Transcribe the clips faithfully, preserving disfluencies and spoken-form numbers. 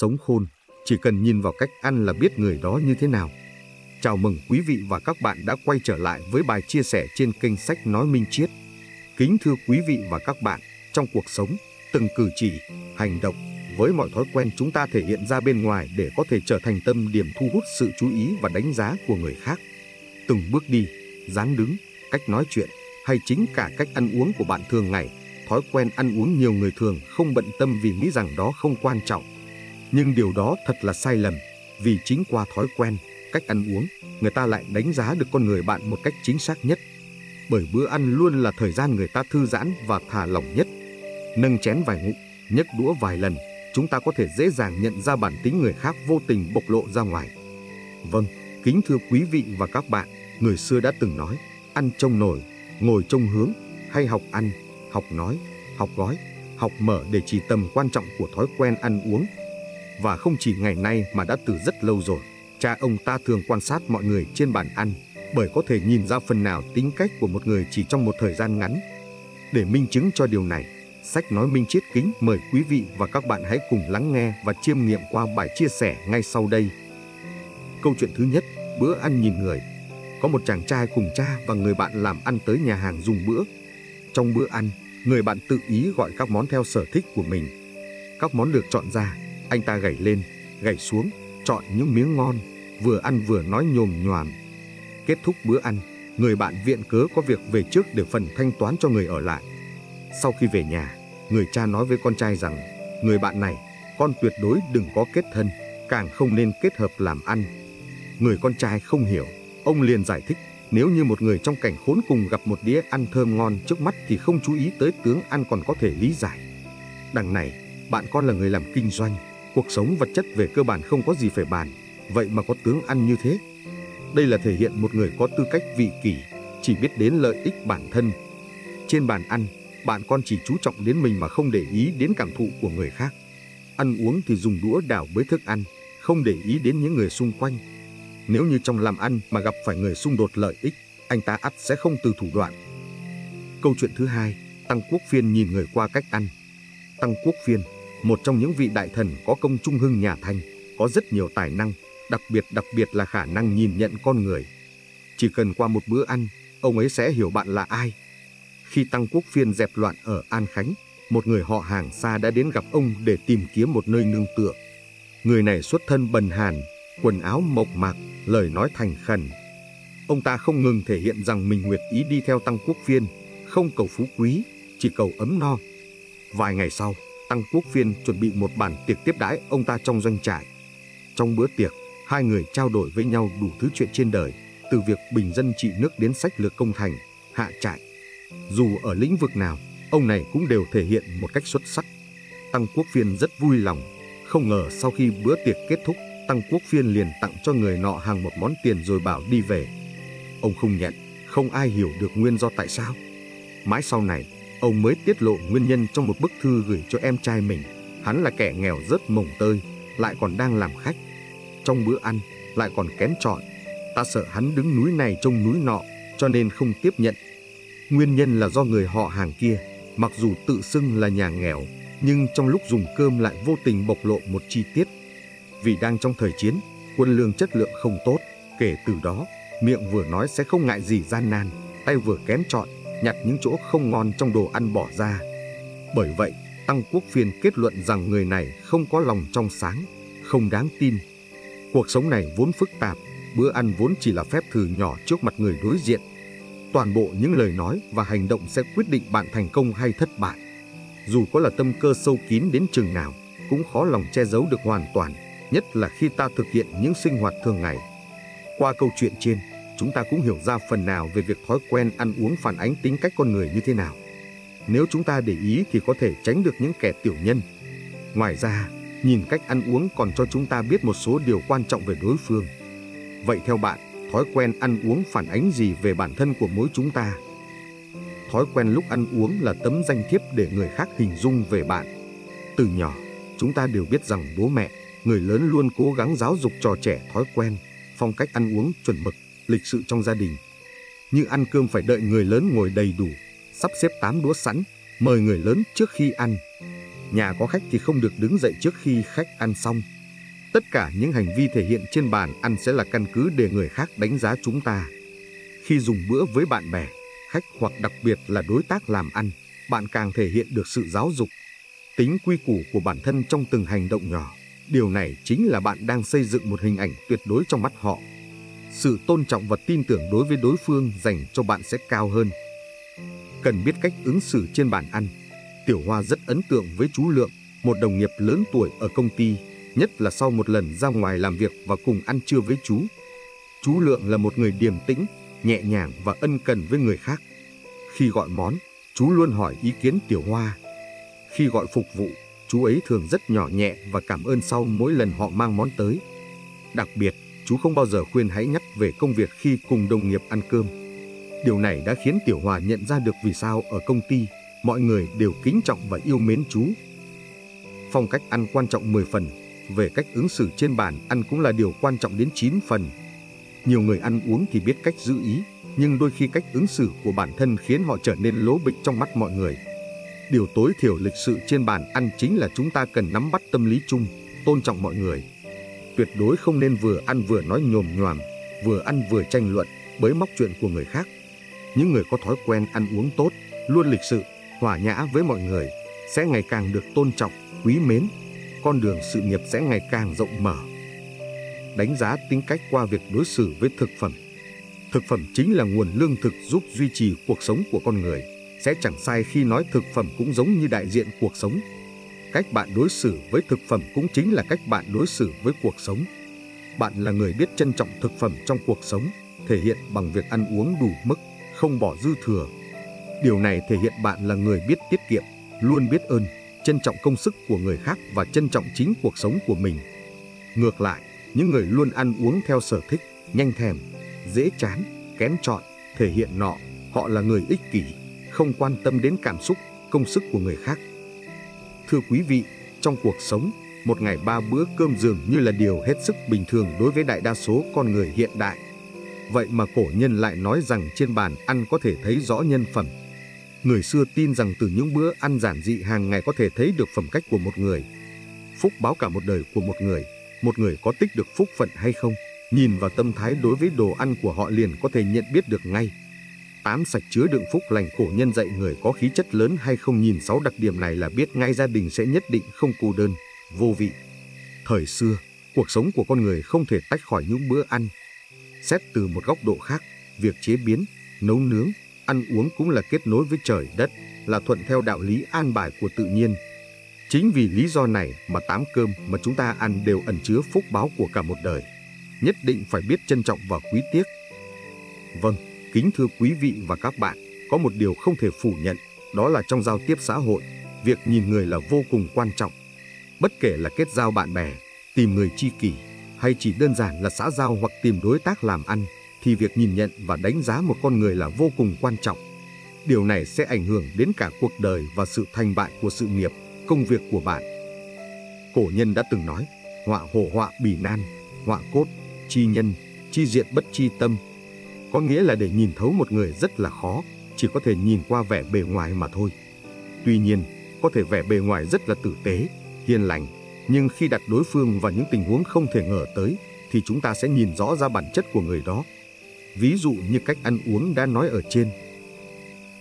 sống khôn, chỉ cần nhìn vào cách ăn là biết người đó như thế nào. Chào mừng quý vị và các bạn đã quay trở lại với bài chia sẻ trên kênh Sách Nói Minh Triết. Kính thưa quý vị và các bạn, trong cuộc sống, từng cử chỉ, hành động, với mọi thói quen chúng ta thể hiện ra bên ngoài để có thể trở thành tâm điểm thu hút sự chú ý và đánh giá của người khác. Từng bước đi, dáng đứng, cách nói chuyện, hay chính cả cách ăn uống của bạn thường ngày, thói quen ăn uống nhiều người thường không bận tâm vì nghĩ rằng đó không quan trọng. Nhưng điều đó thật là sai lầm, vì chính qua thói quen, cách ăn uống, người ta lại đánh giá được con người bạn một cách chính xác nhất. Bởi bữa ăn luôn là thời gian người ta thư giãn và thả lỏng nhất. Nâng chén vài ngụm, nhấc đũa vài lần, chúng ta có thể dễ dàng nhận ra bản tính người khác vô tình bộc lộ ra ngoài. Vâng, kính thưa quý vị và các bạn, người xưa đã từng nói, ăn trông nồi, ngồi trông hướng, hay học ăn, học nói, học gói, học mở để chỉ tầm quan trọng của thói quen ăn uống. Và không chỉ ngày nay mà đã từ rất lâu rồi, cha ông ta thường quan sát mọi người trên bàn ăn, bởi có thể nhìn ra phần nào tính cách của một người chỉ trong một thời gian ngắn. Để minh chứng cho điều này, Sách Nói Minh Triết kính mời quý vị và các bạn hãy cùng lắng nghe và chiêm nghiệm qua bài chia sẻ ngay sau đây. Câu chuyện thứ nhất, bữa ăn nhìn người. Có một chàng trai cùng cha và người bạn làm ăn tới nhà hàng dùng bữa. Trong bữa ăn, người bạn tự ý gọi các món theo sở thích của mình. Các món được chọn ra, anh ta gảy lên, gảy xuống, chọn những miếng ngon, vừa ăn vừa nói nhồm nhoàm. Kết thúc bữa ăn, người bạn viện cớ có việc về trước để phần thanh toán cho người ở lại. Sau khi về nhà, người cha nói với con trai rằng, người bạn này, con tuyệt đối đừng có kết thân, càng không nên kết hợp làm ăn. Người con trai không hiểu, ông liền giải thích, nếu như một người trong cảnh khốn cùng gặp một đĩa ăn thơm ngon trước mắt thì không chú ý tới tướng ăn còn có thể lý giải. Đằng này, bạn con là người làm kinh doanh, cuộc sống vật chất về cơ bản không có gì phải bàn, vậy mà có tướng ăn như thế. Đây là thể hiện một người có tư cách vị kỷ, chỉ biết đến lợi ích bản thân. Trên bàn ăn, bạn con chỉ chú trọng đến mình mà không để ý đến cảm thụ của người khác. Ăn uống thì dùng đũa đảo bới thức ăn, không để ý đến những người xung quanh. Nếu như trong làm ăn mà gặp phải người xung đột lợi ích, anh ta ắt sẽ không từ thủ đoạn. Câu chuyện thứ hai, Tăng Quốc Phiên nhìn người qua cách ăn. Tăng Quốc Phiên, một trong những vị đại thần có công trung hưng nhà Thanh, có rất nhiều tài năng, đặc biệt đặc biệt là khả năng nhìn nhận con người. Chỉ cần qua một bữa ăn, ông ấy sẽ hiểu bạn là ai. Khi Tăng Quốc Phiên dẹp loạn ở An Khánh, một người họ hàng xa đã đến gặp ông để tìm kiếm một nơi nương tựa. Người này xuất thân bần hàn, quần áo mộc mạc, lời nói thành khẩn. Ông ta không ngừng thể hiện rằng mình nguyện ý đi theo Tăng Quốc Phiên, không cầu phú quý, chỉ cầu ấm no. Vài ngày sau, Tăng Quốc Phiên chuẩn bị một bàn tiệc tiếp đãi ông ta trong doanh trại. Trong bữa tiệc, hai người trao đổi với nhau đủ thứ chuyện trên đời, từ việc bình dân trị nước đến sách lược công thành, hạ trại. Dù ở lĩnh vực nào, ông này cũng đều thể hiện một cách xuất sắc. Tăng Quốc Phiên rất vui lòng. Không ngờ sau khi bữa tiệc kết thúc, Tăng Quốc Phiên liền tặng cho người nọ hàng một món tiền rồi bảo đi về. Ông không nhận, không ai hiểu được nguyên do tại sao. Mãi sau này, ông mới tiết lộ nguyên nhân trong một bức thư gửi cho em trai mình. Hắn là kẻ nghèo rớt mồng tơi, lại còn đang làm khách. Trong bữa ăn, lại còn kén chọn. Ta sợ hắn đứng núi này trông núi nọ, cho nên không tiếp nhận. Nguyên nhân là do người họ hàng kia, mặc dù tự xưng là nhà nghèo, nhưng trong lúc dùng cơm lại vô tình bộc lộ một chi tiết. Vì đang trong thời chiến, quân lương chất lượng không tốt, kể từ đó, miệng vừa nói sẽ không ngại gì gian nan, tay vừa kén chọn, nhặt những chỗ không ngon trong đồ ăn bỏ ra. Bởi vậy, Tăng Quốc Phiên kết luận rằng người này không có lòng trong sáng, không đáng tin. Cuộc sống này vốn phức tạp, bữa ăn vốn chỉ là phép thử nhỏ trước mặt người đối diện. Toàn bộ những lời nói và hành động sẽ quyết định bạn thành công hay thất bại. Dù có là tâm cơ sâu kín đến chừng nào, cũng khó lòng che giấu được hoàn toàn, nhất là khi ta thực hiện những sinh hoạt thường ngày. Qua câu chuyện trên, chúng ta cũng hiểu ra phần nào về việc thói quen ăn uống phản ánh tính cách con người như thế nào. Nếu chúng ta để ý thì có thể tránh được những kẻ tiểu nhân. Ngoài ra, nhìn cách ăn uống còn cho chúng ta biết một số điều quan trọng về đối phương. Vậy theo bạn, thói quen ăn uống phản ánh gì về bản thân của mỗi chúng ta? Thói quen lúc ăn uống là tấm danh thiếp để người khác hình dung về bạn. Từ nhỏ, chúng ta đều biết rằng bố mẹ, người lớn luôn cố gắng giáo dục cho trẻ thói quen, phong cách ăn uống chuẩn mực, lịch sự trong gia đình. Như ăn cơm phải đợi người lớn ngồi đầy đủ, sắp xếp tám đũa sẵn, mời người lớn trước khi ăn. nhà có khách thì không được đứng dậy trước khi khách ăn xong. Tất cả những hành vi thể hiện trên bàn ăn sẽ là căn cứ để người khác đánh giá chúng ta. Khi dùng bữa với bạn bè, khách hoặc đặc biệt là đối tác làm ăn, bạn càng thể hiện được sự giáo dục, tính quy củ của bản thân trong từng hành động nhỏ. Điều này chính là bạn đang xây dựng một hình ảnh tuyệt đối trong mắt họ. Sự tôn trọng và tin tưởng đối với đối phương dành cho bạn sẽ cao hơn. Cần biết cách ứng xử trên bàn ăn. Tiểu Hoa rất ấn tượng với chú Lượng, một đồng nghiệp lớn tuổi ở công ty, nhất là sau một lần ra ngoài làm việc và cùng ăn trưa với chú. Chú Lượng là một người điềm tĩnh, nhẹ nhàng và ân cần với người khác. Khi gọi món, chú luôn hỏi ý kiến Tiểu Hoa. Khi gọi phục vụ, chú ấy thường rất nhỏ nhẹ và cảm ơn sau mỗi lần họ mang món tới. Đặc biệt, chú không bao giờ khuyên hãy nhắc về công việc khi cùng đồng nghiệp ăn cơm. Điều này đã khiến Tiểu Hoa nhận ra được vì sao ở công ty, mọi người đều kính trọng và yêu mến chú. Phong cách ăn quan trọng mười phần, về cách ứng xử trên bàn ăn cũng là điều quan trọng đến chín phần. Nhiều người ăn uống thì biết cách giữ ý, nhưng đôi khi cách ứng xử của bản thân khiến họ trở nên lố bịch trong mắt mọi người. Điều tối thiểu lịch sự trên bàn ăn chính là chúng ta cần nắm bắt tâm lý chung, tôn trọng mọi người. Tuyệt đối không nên vừa ăn vừa nói nhồm nhoàm, vừa ăn vừa tranh luận, bới móc chuyện của người khác. Những người có thói quen ăn uống tốt, luôn lịch sự, hòa nhã với mọi người, sẽ ngày càng được tôn trọng, quý mến. Con đường sự nghiệp sẽ ngày càng rộng mở. Đánh giá tính cách qua việc đối xử với thực phẩm. Thực phẩm chính là nguồn lương thực giúp duy trì cuộc sống của con người. Sẽ chẳng sai khi nói thực phẩm cũng giống như đại diện cuộc sống. Cách bạn đối xử với thực phẩm cũng chính là cách bạn đối xử với cuộc sống. Bạn là người biết trân trọng thực phẩm trong cuộc sống, thể hiện bằng việc ăn uống đủ mức, không bỏ dư thừa. Điều này thể hiện bạn là người biết tiết kiệm, luôn biết ơn, trân trọng công sức của người khác và trân trọng chính cuộc sống của mình. Ngược lại, những người luôn ăn uống theo sở thích, nhanh thèm, dễ chán, kén chọn, thể hiện nọ, họ là người ích kỷ, không quan tâm đến cảm xúc, công sức của người khác. Thưa quý vị, trong cuộc sống, một ngày ba bữa cơm dường như là điều hết sức bình thường đối với đại đa số con người hiện đại. Vậy mà cổ nhân lại nói rằng trên bàn ăn có thể thấy rõ nhân phẩm. Người xưa tin rằng từ những bữa ăn giản dị hàng ngày có thể thấy được phẩm cách của một người. Phúc báo cả một đời của một người, một người có tích được phúc phận hay không, nhìn vào tâm thái đối với đồ ăn của họ liền có thể nhận biết được ngay. Tám sạch chứa đựng phúc lành, cổ nhân dạy người có khí chất lớn hay không nhìn sáu đặc điểm này là biết ngay gia đình sẽ nhất định không cô đơn, vô vị. Thời xưa, cuộc sống của con người không thể tách khỏi những bữa ăn. Xét từ một góc độ khác, việc chế biến, nấu nướng, ăn uống cũng là kết nối với trời đất, là thuận theo đạo lý an bài của tự nhiên. Chính vì lý do này mà tám cơm mà chúng ta ăn đều ẩn chứa phúc báo của cả một đời. Nhất định phải biết trân trọng và quý tiếc. Vâng, kính thưa quý vị và các bạn, có một điều không thể phủ nhận, đó là trong giao tiếp xã hội, việc nhìn người là vô cùng quan trọng. Bất kể là kết giao bạn bè, tìm người tri kỷ, hay chỉ đơn giản là xã giao hoặc tìm đối tác làm ăn, thì việc nhìn nhận và đánh giá một con người là vô cùng quan trọng. Điều này sẽ ảnh hưởng đến cả cuộc đời và sự thành bại của sự nghiệp, công việc của bạn. Cổ nhân đã từng nói, họa hổ họa bỉ nan, họa cốt, chi nhân, chi diện bất chi tâm. Có nghĩa là để nhìn thấu một người rất là khó, chỉ có thể nhìn qua vẻ bề ngoài mà thôi. Tuy nhiên, có thể vẻ bề ngoài rất là tử tế, hiền lành, nhưng khi đặt đối phương vào những tình huống không thể ngờ tới, thì chúng ta sẽ nhìn rõ ra bản chất của người đó. Ví dụ như cách ăn uống đã nói ở trên.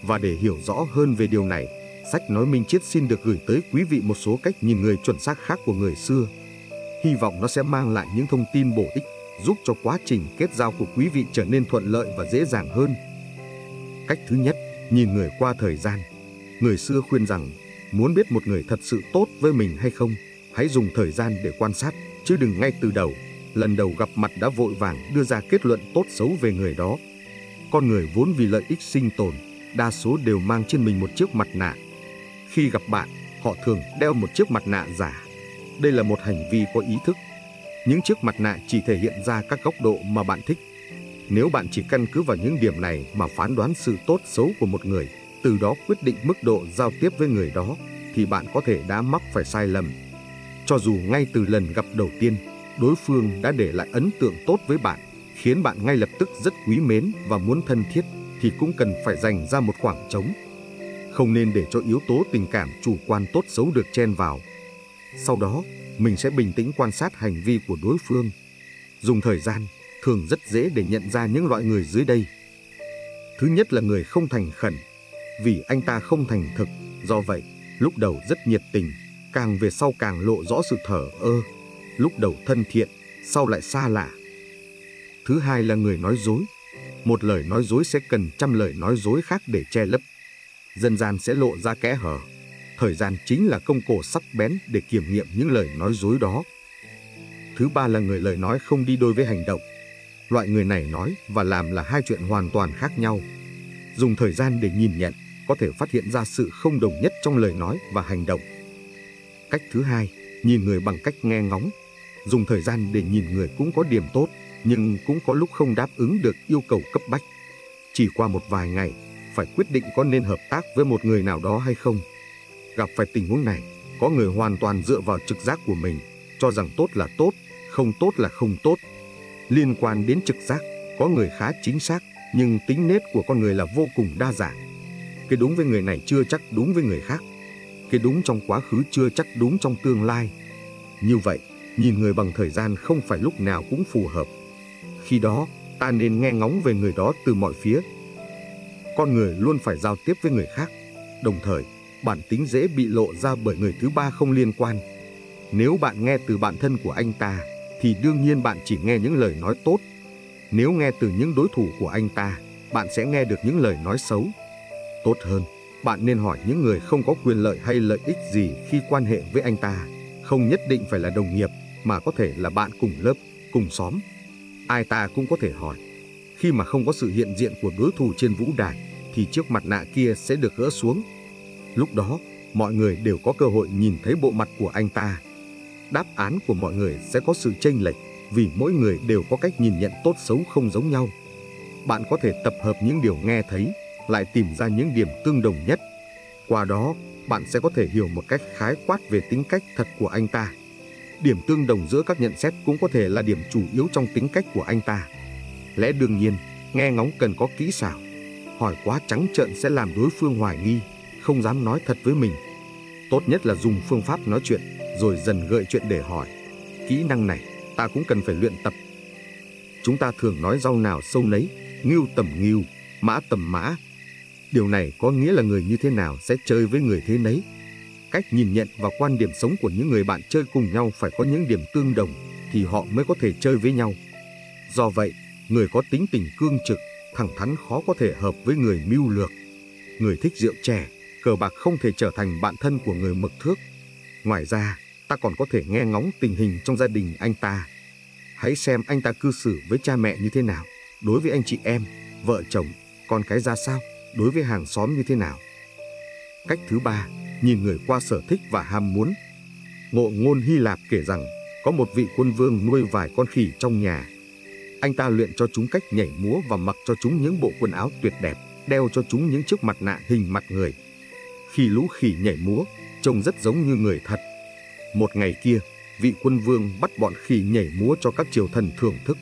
Và để hiểu rõ hơn về điều này, sách Nói Minh Triết xin được gửi tới quý vị một số cách nhìn người chuẩn xác khác của người xưa. Hy vọng nó sẽ mang lại những thông tin bổ ích, giúp cho quá trình kết giao của quý vị trở nên thuận lợi và dễ dàng hơn. Cách thứ nhất, nhìn người qua thời gian. Người xưa khuyên rằng, muốn biết một người thật sự tốt với mình hay không, hãy dùng thời gian để quan sát, chứ đừng ngay từ đầu, lần đầu gặp mặt đã vội vàng đưa ra kết luận tốt xấu về người đó. Con người vốn vì lợi ích sinh tồn, đa số đều mang trên mình một chiếc mặt nạ. Khi gặp bạn, họ thường đeo một chiếc mặt nạ giả. Đây là một hành vi có ý thức. Những chiếc mặt nạ chỉ thể hiện ra các góc độ mà bạn thích. Nếu bạn chỉ căn cứ vào những điểm này mà phán đoán sự tốt xấu của một người, từ đó quyết định mức độ giao tiếp với người đó, thì bạn có thể đã mắc phải sai lầm. Cho dù ngay từ lần gặp đầu tiên, đối phương đã để lại ấn tượng tốt với bạn, khiến bạn ngay lập tức rất quý mến và muốn thân thiết, thì cũng cần phải dành ra một khoảng trống. không nên để cho yếu tố tình cảm chủ quan tốt xấu được chen vào. Sau đó, mình sẽ bình tĩnh quan sát hành vi của đối phương. Dùng thời gian, thường rất dễ để nhận ra những loại người dưới đây. Thứ nhất là người không thành khẩn, vì anh ta không thành thực, do vậy, lúc đầu rất nhiệt tình, càng về sau càng lộ rõ sự thờ ơ, lúc đầu thân thiện, sau lại xa lạ. Thứ hai là người nói dối, một lời nói dối sẽ cần trăm lời nói dối khác để che lấp. Dân gian sẽ lộ ra kẽ hở, thời gian chính là công cụ sắc bén để kiểm nghiệm những lời nói dối đó. Thứ ba là người lời nói không đi đôi với hành động, loại người này nói và làm là hai chuyện hoàn toàn khác nhau. Dùng thời gian để nhìn nhận, có thể phát hiện ra sự không đồng nhất trong lời nói và hành động. Cách thứ hai, nhìn người bằng cách nghe ngóng. Dùng thời gian để nhìn người cũng có điểm tốt, nhưng cũng có lúc không đáp ứng được yêu cầu cấp bách. Chỉ qua một vài ngày, phải quyết định có nên hợp tác với một người nào đó hay không. Gặp phải tình huống này, có người hoàn toàn dựa vào trực giác của mình, cho rằng tốt là tốt, không tốt là không tốt. Liên quan đến trực giác, có người khá chính xác, nhưng tính nết của con người là vô cùng đa dạng. Cái đúng với người này chưa chắc đúng với người khác. Cái đúng trong quá khứ chưa chắc đúng trong tương lai. Như vậy, nhìn người bằng thời gian không phải lúc nào cũng phù hợp. Khi đó, ta nên nghe ngóng về người đó từ mọi phía. Con người luôn phải giao tiếp với người khác. Đồng thời, bản tính dễ bị lộ ra bởi người thứ ba không liên quan. Nếu bạn nghe từ bạn thân của anh ta, thì đương nhiên bạn chỉ nghe những lời nói tốt. Nếu nghe từ những đối thủ của anh ta, bạn sẽ nghe được những lời nói xấu. Tốt hơn, bạn nên hỏi những người không có quyền lợi hay lợi ích gì khi quan hệ với anh ta. Không nhất định phải là đồng nghiệp, mà có thể là bạn cùng lớp, cùng xóm. Ai ta cũng có thể hỏi. Khi mà không có sự hiện diện của đối thủ trên vũ đài, thì chiếc mặt nạ kia sẽ được gỡ xuống. Lúc đó, mọi người đều có cơ hội nhìn thấy bộ mặt của anh ta. Đáp án của mọi người sẽ có sự chênh lệch, vì mỗi người đều có cách nhìn nhận tốt xấu không giống nhau. Bạn có thể tập hợp những điều nghe thấy, lại tìm ra những điểm tương đồng nhất. Qua đó, bạn sẽ có thể hiểu một cách khái quát về tính cách thật của anh ta. Điểm tương đồng giữa các nhận xét cũng có thể là điểm chủ yếu trong tính cách của anh ta. Lẽ đương nhiên, nghe ngóng cần có kỹ xảo. Hỏi quá trắng trợn sẽ làm đối phương hoài nghi, không dám nói thật với mình. Tốt nhất là dùng phương pháp nói chuyện, rồi dần gợi chuyện để hỏi. Kỹ năng này, ta cũng cần phải luyện tập. Chúng ta thường nói rau nào sâu nấy, ngưu tầm ngưu, mã tầm mã. Điều này có nghĩa là người như thế nào sẽ chơi với người thế nấy. Cách nhìn nhận và quan điểm sống của những người bạn chơi cùng nhau phải có những điểm tương đồng, thì họ mới có thể chơi với nhau. Do vậy, người có tính tình cương trực, thẳng thắn khó có thể hợp với người mưu lược. Người thích rượu chè, cờ bạc không thể trở thành bạn thân của người mực thước. Ngoài ra, ta còn có thể nghe ngóng tình hình trong gia đình anh ta. Hãy xem anh ta cư xử với cha mẹ như thế nào, đối với anh chị em, vợ chồng, con cái ra sao, đối với hàng xóm như thế nào. Cách thứ ba, nhìn người qua sở thích và ham muốn. Ngụ ngôn Hy Lạp kể rằng, có một vị quân vương nuôi vài con khỉ trong nhà. Anh ta luyện cho chúng cách nhảy múa và mặc cho chúng những bộ quần áo tuyệt đẹp, đeo cho chúng những chiếc mặt nạ hình mặt người. Khi lũ khỉ nhảy múa, trông rất giống như người thật. Một ngày kia, vị quân vương bắt bọn khỉ nhảy múa cho các triều thần thưởng thức.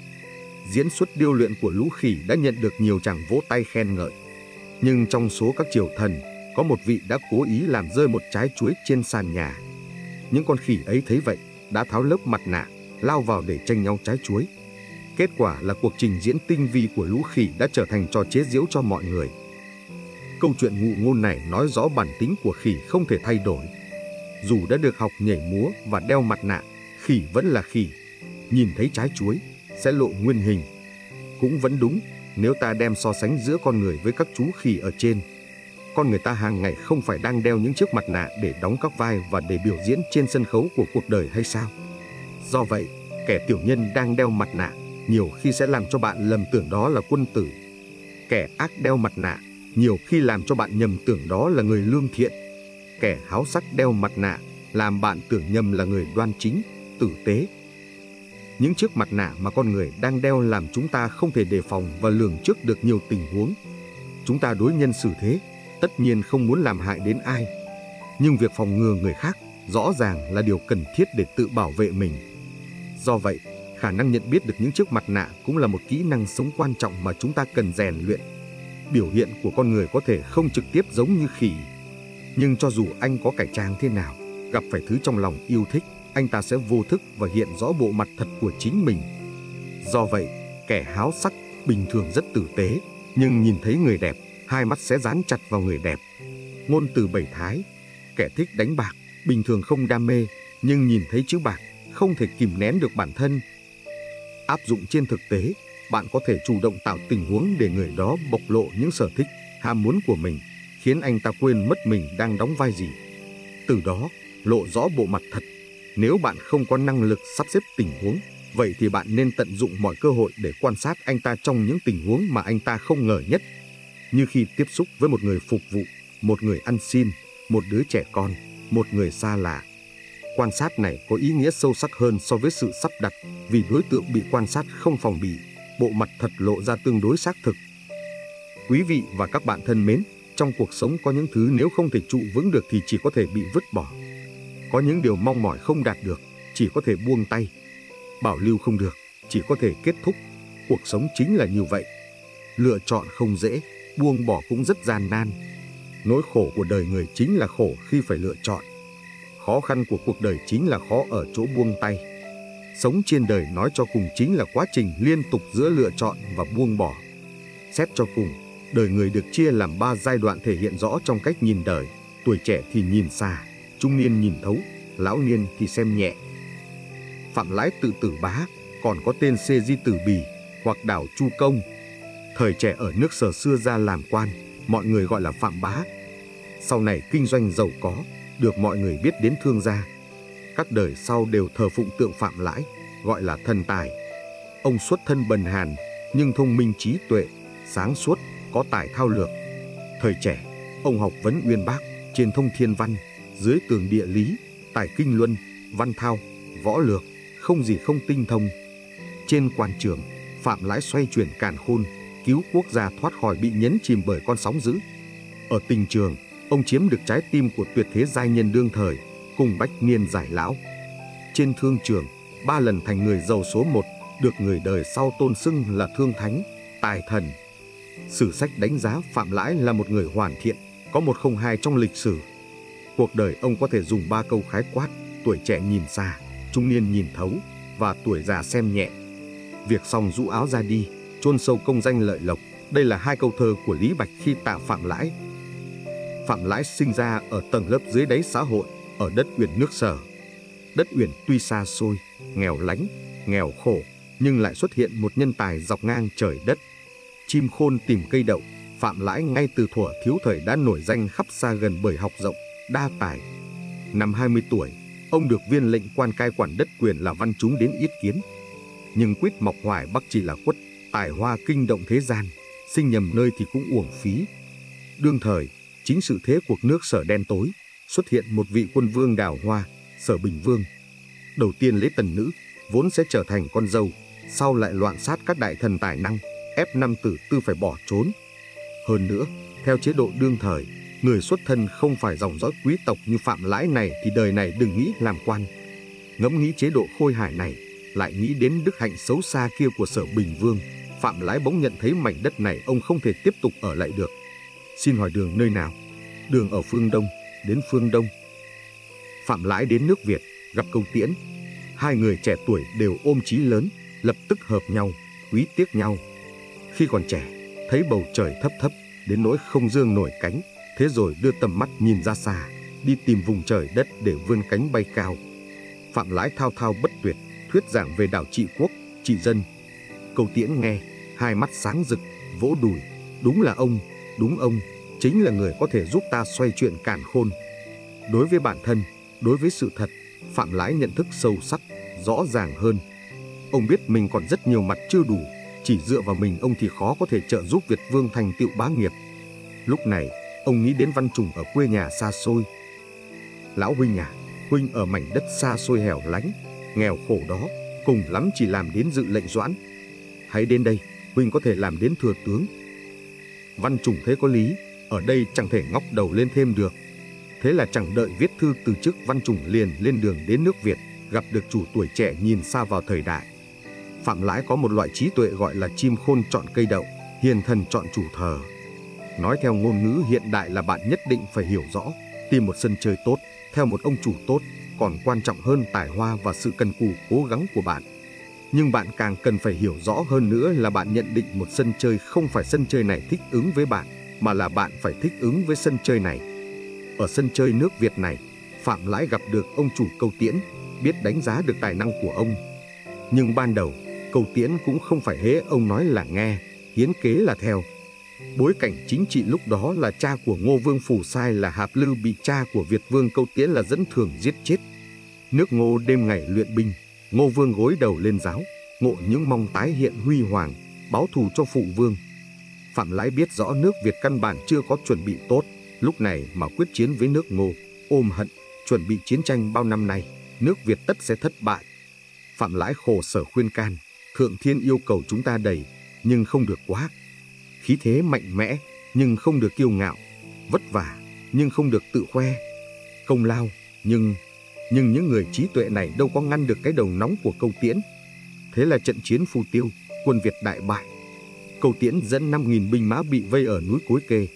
Diễn xuất điêu luyện của lũ khỉ đã nhận được nhiều tràng vỗ tay khen ngợi. Nhưng trong số các triều thần, có một vị đã cố ý làm rơi một trái chuối trên sàn nhà. Những con khỉ ấy thấy vậy, đã tháo lớp mặt nạ, lao vào để tranh nhau trái chuối. Kết quả là cuộc trình diễn tinh vi của lũ khỉ đã trở thành trò chế giễu cho mọi người. Câu chuyện ngụ ngôn này nói rõ bản tính của khỉ không thể thay đổi. Dù đã được học nhảy múa và đeo mặt nạ, khỉ vẫn là khỉ. Nhìn thấy trái chuối, sẽ lộ nguyên hình. Cũng vẫn đúng, nếu ta đem so sánh giữa con người với các chú khỉ ở trên. Con người ta hàng ngày không phải đang đeo những chiếc mặt nạ để đóng các vai và để biểu diễn trên sân khấu của cuộc đời hay sao? Do vậy, kẻ tiểu nhân đang đeo mặt nạ, nhiều khi sẽ làm cho bạn lầm tưởng đó là quân tử. Kẻ ác đeo mặt nạ, nhiều khi làm cho bạn nhầm tưởng đó là người lương thiện. Kẻ háo sắc đeo mặt nạ, làm bạn tưởng nhầm là người đoan chính, tử tế. Những chiếc mặt nạ mà con người đang đeo làm chúng ta không thể đề phòng và lường trước được nhiều tình huống. Chúng ta đối nhân xử thế, tất nhiên không muốn làm hại đến ai. Nhưng việc phòng ngừa người khác rõ ràng là điều cần thiết để tự bảo vệ mình. Do vậy, khả năng nhận biết được những chiếc mặt nạ cũng là một kỹ năng sống quan trọng mà chúng ta cần rèn luyện. Biểu hiện của con người có thể không trực tiếp giống như khỉ, Nhưng cho dù anh có cải trang thế nào, gặp phải thứ trong lòng yêu thích, anh ta sẽ vô thức và hiện rõ bộ mặt thật của chính mình. Do vậy, kẻ háo sắc bình thường rất tử tế, nhưng nhìn thấy người đẹp, hai mắt sẽ dán chặt vào người đẹp. Ngôn từ bảy thái, kẻ thích đánh bạc, bình thường không đam mê, nhưng nhìn thấy chữ bạc, không thể kìm nén được bản thân. Áp dụng trên thực tế, bạn có thể chủ động tạo tình huống để người đó bộc lộ những sở thích, ham muốn của mình, khiến anh ta quên mất mình đang đóng vai gì. Từ đó, lộ rõ bộ mặt thật. Nếu bạn không có năng lực sắp xếp tình huống, vậy thì bạn nên tận dụng mọi cơ hội để quan sát anh ta trong những tình huống mà anh ta không ngờ nhất. Như khi tiếp xúc với một người phục vụ, một người ăn xin, một đứa trẻ con, một người xa lạ. Quan sát này có ý nghĩa sâu sắc hơn so với sự sắp đặt, vì đối tượng bị quan sát không phòng bị, bộ mặt thật lộ ra tương đối xác thực. Quý vị và các bạn thân mến, trong cuộc sống có những thứ nếu không thể trụ vững được thì chỉ có thể bị vứt bỏ. Có những điều mong mỏi không đạt được, chỉ có thể buông tay. Bảo lưu không được, chỉ có thể kết thúc. Cuộc sống chính là như vậy. Lựa chọn không dễ, buông bỏ cũng rất gian nan. Nỗi khổ của đời người chính là khổ khi phải lựa chọn. Khó khăn của cuộc đời chính là khó ở chỗ buông tay. Sống trên đời nói cho cùng chính là quá trình liên tục giữa lựa chọn và buông bỏ. Xét cho cùng, đời người được chia làm ba giai đoạn thể hiện rõ trong cách nhìn đời. Tuổi trẻ thì nhìn xa, trung niên nhìn thấu, lão niên thì xem nhẹ. Phạm Lãi tự tử bá, còn có tên Si Di Tử Bì hoặc Đào Chu Công. Thời trẻ ở nước Sở xưa ra làm quan, mọi người gọi là Phạm Bá. Sau này kinh doanh giàu có, được mọi người biết đến thương gia. Các đời sau đều thờ phụng tượng Phạm Lãi, gọi là thần tài. Ông xuất thân bần hàn, nhưng thông minh trí tuệ, sáng suốt, có tài thao lược. Thời trẻ, ông học vấn uyên bác, trên thông thiên văn, dưới tường địa lý, tài kinh luân, văn thao, võ lược, không gì không tinh thông. Trên quan trường, Phạm Lãi xoay chuyển càn khôn, cứu quốc gia thoát khỏi bị nhấn chìm bởi con sóng dữ. Ở tình trường, ông chiếm được trái tim của tuyệt thế giai nhân đương thời, cùng bách niên giải lão. Trên thương trường, ba lần thành người giàu số một, được người đời sau tôn xưng là thương thánh, tài thần. Sử sách đánh giá Phạm Lãi là một người hoàn thiện, có một không hai trong lịch sử. Cuộc đời ông có thể dùng ba câu khái quát: tuổi trẻ nhìn xa, trung niên nhìn thấu và tuổi già xem nhẹ. Việc xong rũ áo ra đi, chôn sâu công danh lợi lộc. Đây là hai câu thơ của Lý Bạch khi tạ Phạm Lãi. Phạm Lãi sinh ra ở tầng lớp dưới đáy xã hội, ở đất Uyển nước Sở. Đất Uyển tuy xa xôi, nghèo lánh, nghèo khổ, nhưng lại xuất hiện một nhân tài dọc ngang trời đất. Chim khôn tìm cây đậu, Phạm Lãi ngay từ thuở thiếu thời đã nổi danh khắp xa gần bởi học rộng, đa tài. Năm hai mươi tuổi, ông được viên lệnh quan cai quản đất quyền là Văn Trùng đến yết kiến. Nhưng quýt mọc hoài bắc chỉ là quất, tài hoa kinh động thế gian, sinh nhầm nơi thì cũng uổng phí. Đương thời, chính sự thế cuộc nước Sở đen tối, xuất hiện một vị quân vương Đào Hoa, Sở Bình Vương. Đầu tiên lấy tần nữ, vốn sẽ trở thành con dâu, sau lại loạn sát các đại thần tài năng, ép nam tử tư phải bỏ trốn. Hơn nữa, theo chế độ đương thời, người xuất thân không phải dòng dõi quý tộc như Phạm Lãi này thì đời này đừng nghĩ làm quan. Ngẫm nghĩ chế độ khôi hài này, lại nghĩ đến đức hạnh xấu xa kia của Sở Bình Vương, Phạm Lãi bỗng nhận thấy mảnh đất này ông không thể tiếp tục ở lại được. Xin hỏi đường nơi nào? Đường ở phương Đông, đến phương Đông. Phạm Lãi đến nước Việt, gặp Câu Tiễn. Hai người trẻ tuổi đều ôm chí lớn, lập tức hợp nhau, quý tiếc nhau. Khi còn trẻ, thấy bầu trời thấp thấp, đến nỗi không dương nổi cánh, thế rồi đưa tầm mắt nhìn ra xa, đi tìm vùng trời đất để vươn cánh bay cao. Phạm Lãi thao thao bất tuyệt, thuyết giảng về đạo trị quốc, trị dân. Câu Tiễn nghe, hai mắt sáng rực, vỗ đùi. Đúng là ông, đúng ông, chính là người có thể giúp ta xoay chuyển càn khôn. Đối với bản thân, đối với sự thật, Phạm Lãi nhận thức sâu sắc, rõ ràng hơn. Ông biết mình còn rất nhiều mặt chưa đủ, chỉ dựa vào mình ông thì khó có thể trợ giúp Việt Vương thành tựu bá nghiệp. Lúc này, ông nghĩ đến Văn Trùng ở quê nhà xa xôi. Lão huynh à, huynh ở mảnh đất xa xôi hẻo lánh, nghèo khổ đó, cùng lắm chỉ làm đến dự lệnh doãn. Hãy đến đây, huynh có thể làm đến thừa tướng. Văn Trùng thấy có lý, ở đây chẳng thể ngóc đầu lên thêm được. Thế là chẳng đợi viết thư từ chức, Văn Trùng liền lên đường đến nước Việt, gặp được chủ tuổi trẻ nhìn xa vào thời đại. Phạm Lãi có một loại trí tuệ gọi là chim khôn chọn cây đậu, hiền thần chọn chủ thờ. Nói theo ngôn ngữ hiện đại là bạn nhất định phải hiểu rõ, Tìm một sân chơi tốt, theo một ông chủ tốt, còn quan trọng hơn tài hoa và sự cần cù cố gắng của bạn. Nhưng bạn càng cần phải hiểu rõ hơn nữa là bạn nhận định một sân chơi không phải sân chơi này thích ứng với bạn, mà là bạn phải thích ứng với sân chơi này. Ở sân chơi nước Việt này, Phạm Lãi gặp được ông chủ Câu Tiễn, biết đánh giá được tài năng của ông. Nhưng ban đầu, Câu Tiễn cũng không phải hễ ông nói là nghe, hiến kế là theo. Bối cảnh chính trị lúc đó là cha của Ngô Vương Phủ Sai là Hạp Lưu bị cha của Việt Vương Câu Tiễn là Dẫn Thường giết chết. Nước Ngô đêm ngày luyện binh, Ngô Vương gối đầu lên giáo, ngộ những mong tái hiện huy hoàng, báo thù cho phụ vương. Phạm Lãi biết rõ nước Việt căn bản chưa có chuẩn bị tốt, lúc này mà quyết chiến với nước Ngô, ôm hận, chuẩn bị chiến tranh bao năm nay, nước Việt tất sẽ thất bại. Phạm Lãi khổ sở khuyên can, Thượng Thiên yêu cầu chúng ta đầy, nhưng không được quá. Khí thế mạnh mẽ, nhưng không được kiêu ngạo, vất vả, nhưng không được tự khoe. Công lao, nhưng... Nhưng những người trí tuệ này đâu có ngăn được cái đầu nóng của Câu Tiễn. Thế là trận chiến Phù Tiêu, quân Việt đại bại. Câu Tiễn dẫn năm nghìn binh mã bị vây ở núi Cối Kê.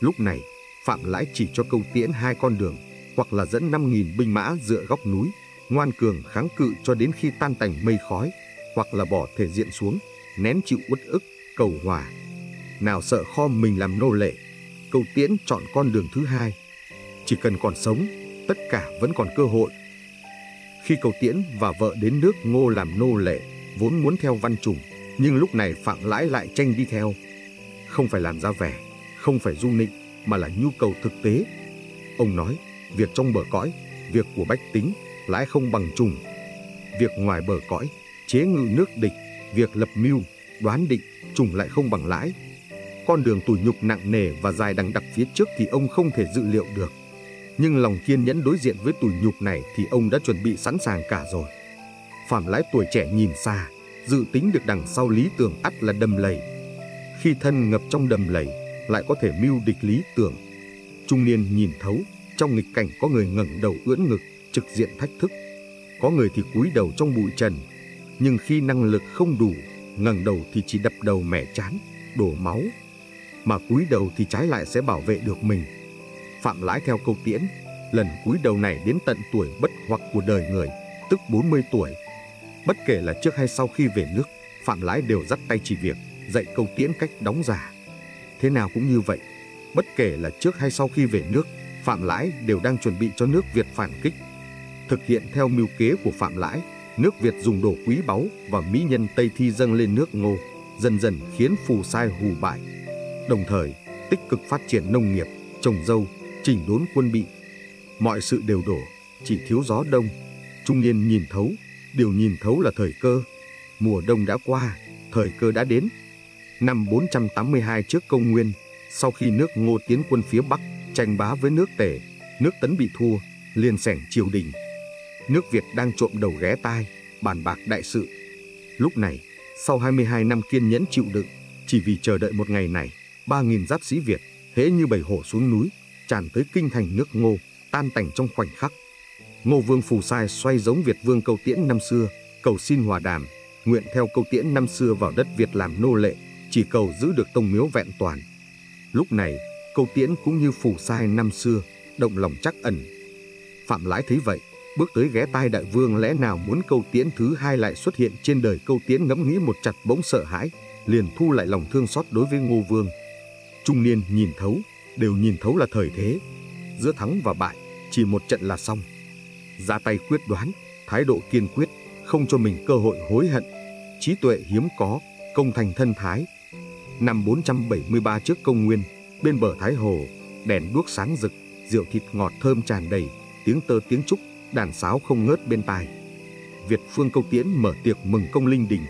Lúc này, Phạm Lãi chỉ cho Câu Tiễn hai con đường, hoặc là dẫn năm nghìn binh mã dựa góc núi, ngoan cường kháng cự cho đến khi tan tành mây khói, hoặc là bỏ thể diện xuống, nén chịu uất ức, cầu hòa. Nào sợ kho mình làm nô lệ, Câu Tiễn chọn con đường thứ hai. Chỉ cần còn sống, tất cả vẫn còn cơ hội. Khi Câu Tiễn và vợ đến nước Ngô làm nô lệ, vốn muốn theo Văn Trùng, nhưng lúc này Phạm Lãi lại tranh đi theo. Không phải làm ra vẻ, không phải du nịnh, mà là nhu cầu thực tế. Ông nói, việc trong bờ cõi, việc của bách tính, Lãi không bằng Trùng. Việc ngoài bờ cõi, chế ngự nước địch, việc lập mưu, đoán định, Trùng lại không bằng Lãi. Con đường tủi nhục nặng nề và dài đằng đặc phía trước thì ông không thể dự liệu được. Nhưng lòng kiên nhẫn đối diện với tủi nhục này thì ông đã chuẩn bị sẵn sàng cả rồi. Phạm Lãi tuổi trẻ nhìn xa, dự tính được đằng sau lý tưởng ắt là đầm lầy. Khi thân ngập trong đầm lầy, lại có thể mưu địch lý tưởng. Trung niên nhìn thấu, trong nghịch cảnh có người ngẩng đầu ưỡn ngực, trực diện thách thức. Có người thì cúi đầu trong bụi trần. Nhưng khi năng lực không đủ, ngẩng đầu thì chỉ đập đầu mẻ chán, đổ máu. Mà cúi đầu thì trái lại sẽ bảo vệ được mình. Phạm Lãi theo Câu Tiễn, lần cúi đầu này đến tận tuổi bất hoặc của đời người, tức bốn mươi tuổi. Bất kể là trước hay sau khi về nước, Phạm Lãi đều dắt tay chỉ việc, dạy Câu Tiễn cách đóng giả. Thế nào cũng như vậy, bất kể là trước hay sau khi về nước, Phạm Lãi đều đang chuẩn bị cho nước Việt phản kích. Thực hiện theo mưu kế của Phạm Lãi, nước Việt dùng đồ quý báu và mỹ nhân Tây Thi dâng lên nước Ngô, dần dần khiến Phù Sai hù bại. Đồng thời, tích cực phát triển nông nghiệp, trồng dâu, chỉnh đốn quân bị. Mọi sự đều đổ, chỉ thiếu gió đông. Trung niên nhìn thấu, điều nhìn thấu là thời cơ. Mùa đông đã qua, thời cơ đã đến. Năm bốn trăm tám mươi hai trước công nguyên, sau khi nước Ngô tiến quân phía Bắc, tranh bá với nước Tề, nước Tấn bị thua, liền xẻng triều đình. Nước Việt đang trộm đầu ghé tai, bàn bạc đại sự. Lúc này, sau hai mươi hai năm kiên nhẫn chịu đựng, chỉ vì chờ đợi một ngày này, ba nghìn giáp sĩ Việt, hễ như bầy hổ xuống núi, tràn tới kinh thành nước Ngô, tan tành trong khoảnh khắc. Ngô Vương Phù Sai xoay giống Việt Vương Câu Tiễn năm xưa, cầu xin hòa đàm, nguyện theo Câu Tiễn năm xưa vào đất Việt làm nô lệ, chỉ cầu giữ được tông miếu vẹn toàn. Lúc này, Câu Tiễn cũng như Phù Sai năm xưa, động lòng trắc ẩn. Phạm Lãi thấy vậy, bước tới ghé tai đại vương, lẽ nào muốn Câu Tiễn thứ hai lại xuất hiện trên đời. Câu Tiễn ngẫm nghĩ một chặt, bỗng sợ hãi, liền thu lại lòng thương xót đối với Ngô Vương. Trung niên nhìn thấu, đều nhìn thấu là thời thế. Giữa thắng và bại, chỉ một trận là xong. Ra tay quyết đoán, thái độ kiên quyết, không cho mình cơ hội hối hận. Trí tuệ hiếm có, công thành thân thái. Năm bốn trăm bảy mươi ba trước công nguyên, bên bờ Thái Hồ, đèn đuốc sáng rực, rượu thịt ngọt thơm tràn đầy, tiếng tơ tiếng trúc, đàn sáo không ngớt bên tai. Việt Vương Câu Tiễn mở tiệc mừng công linh đình.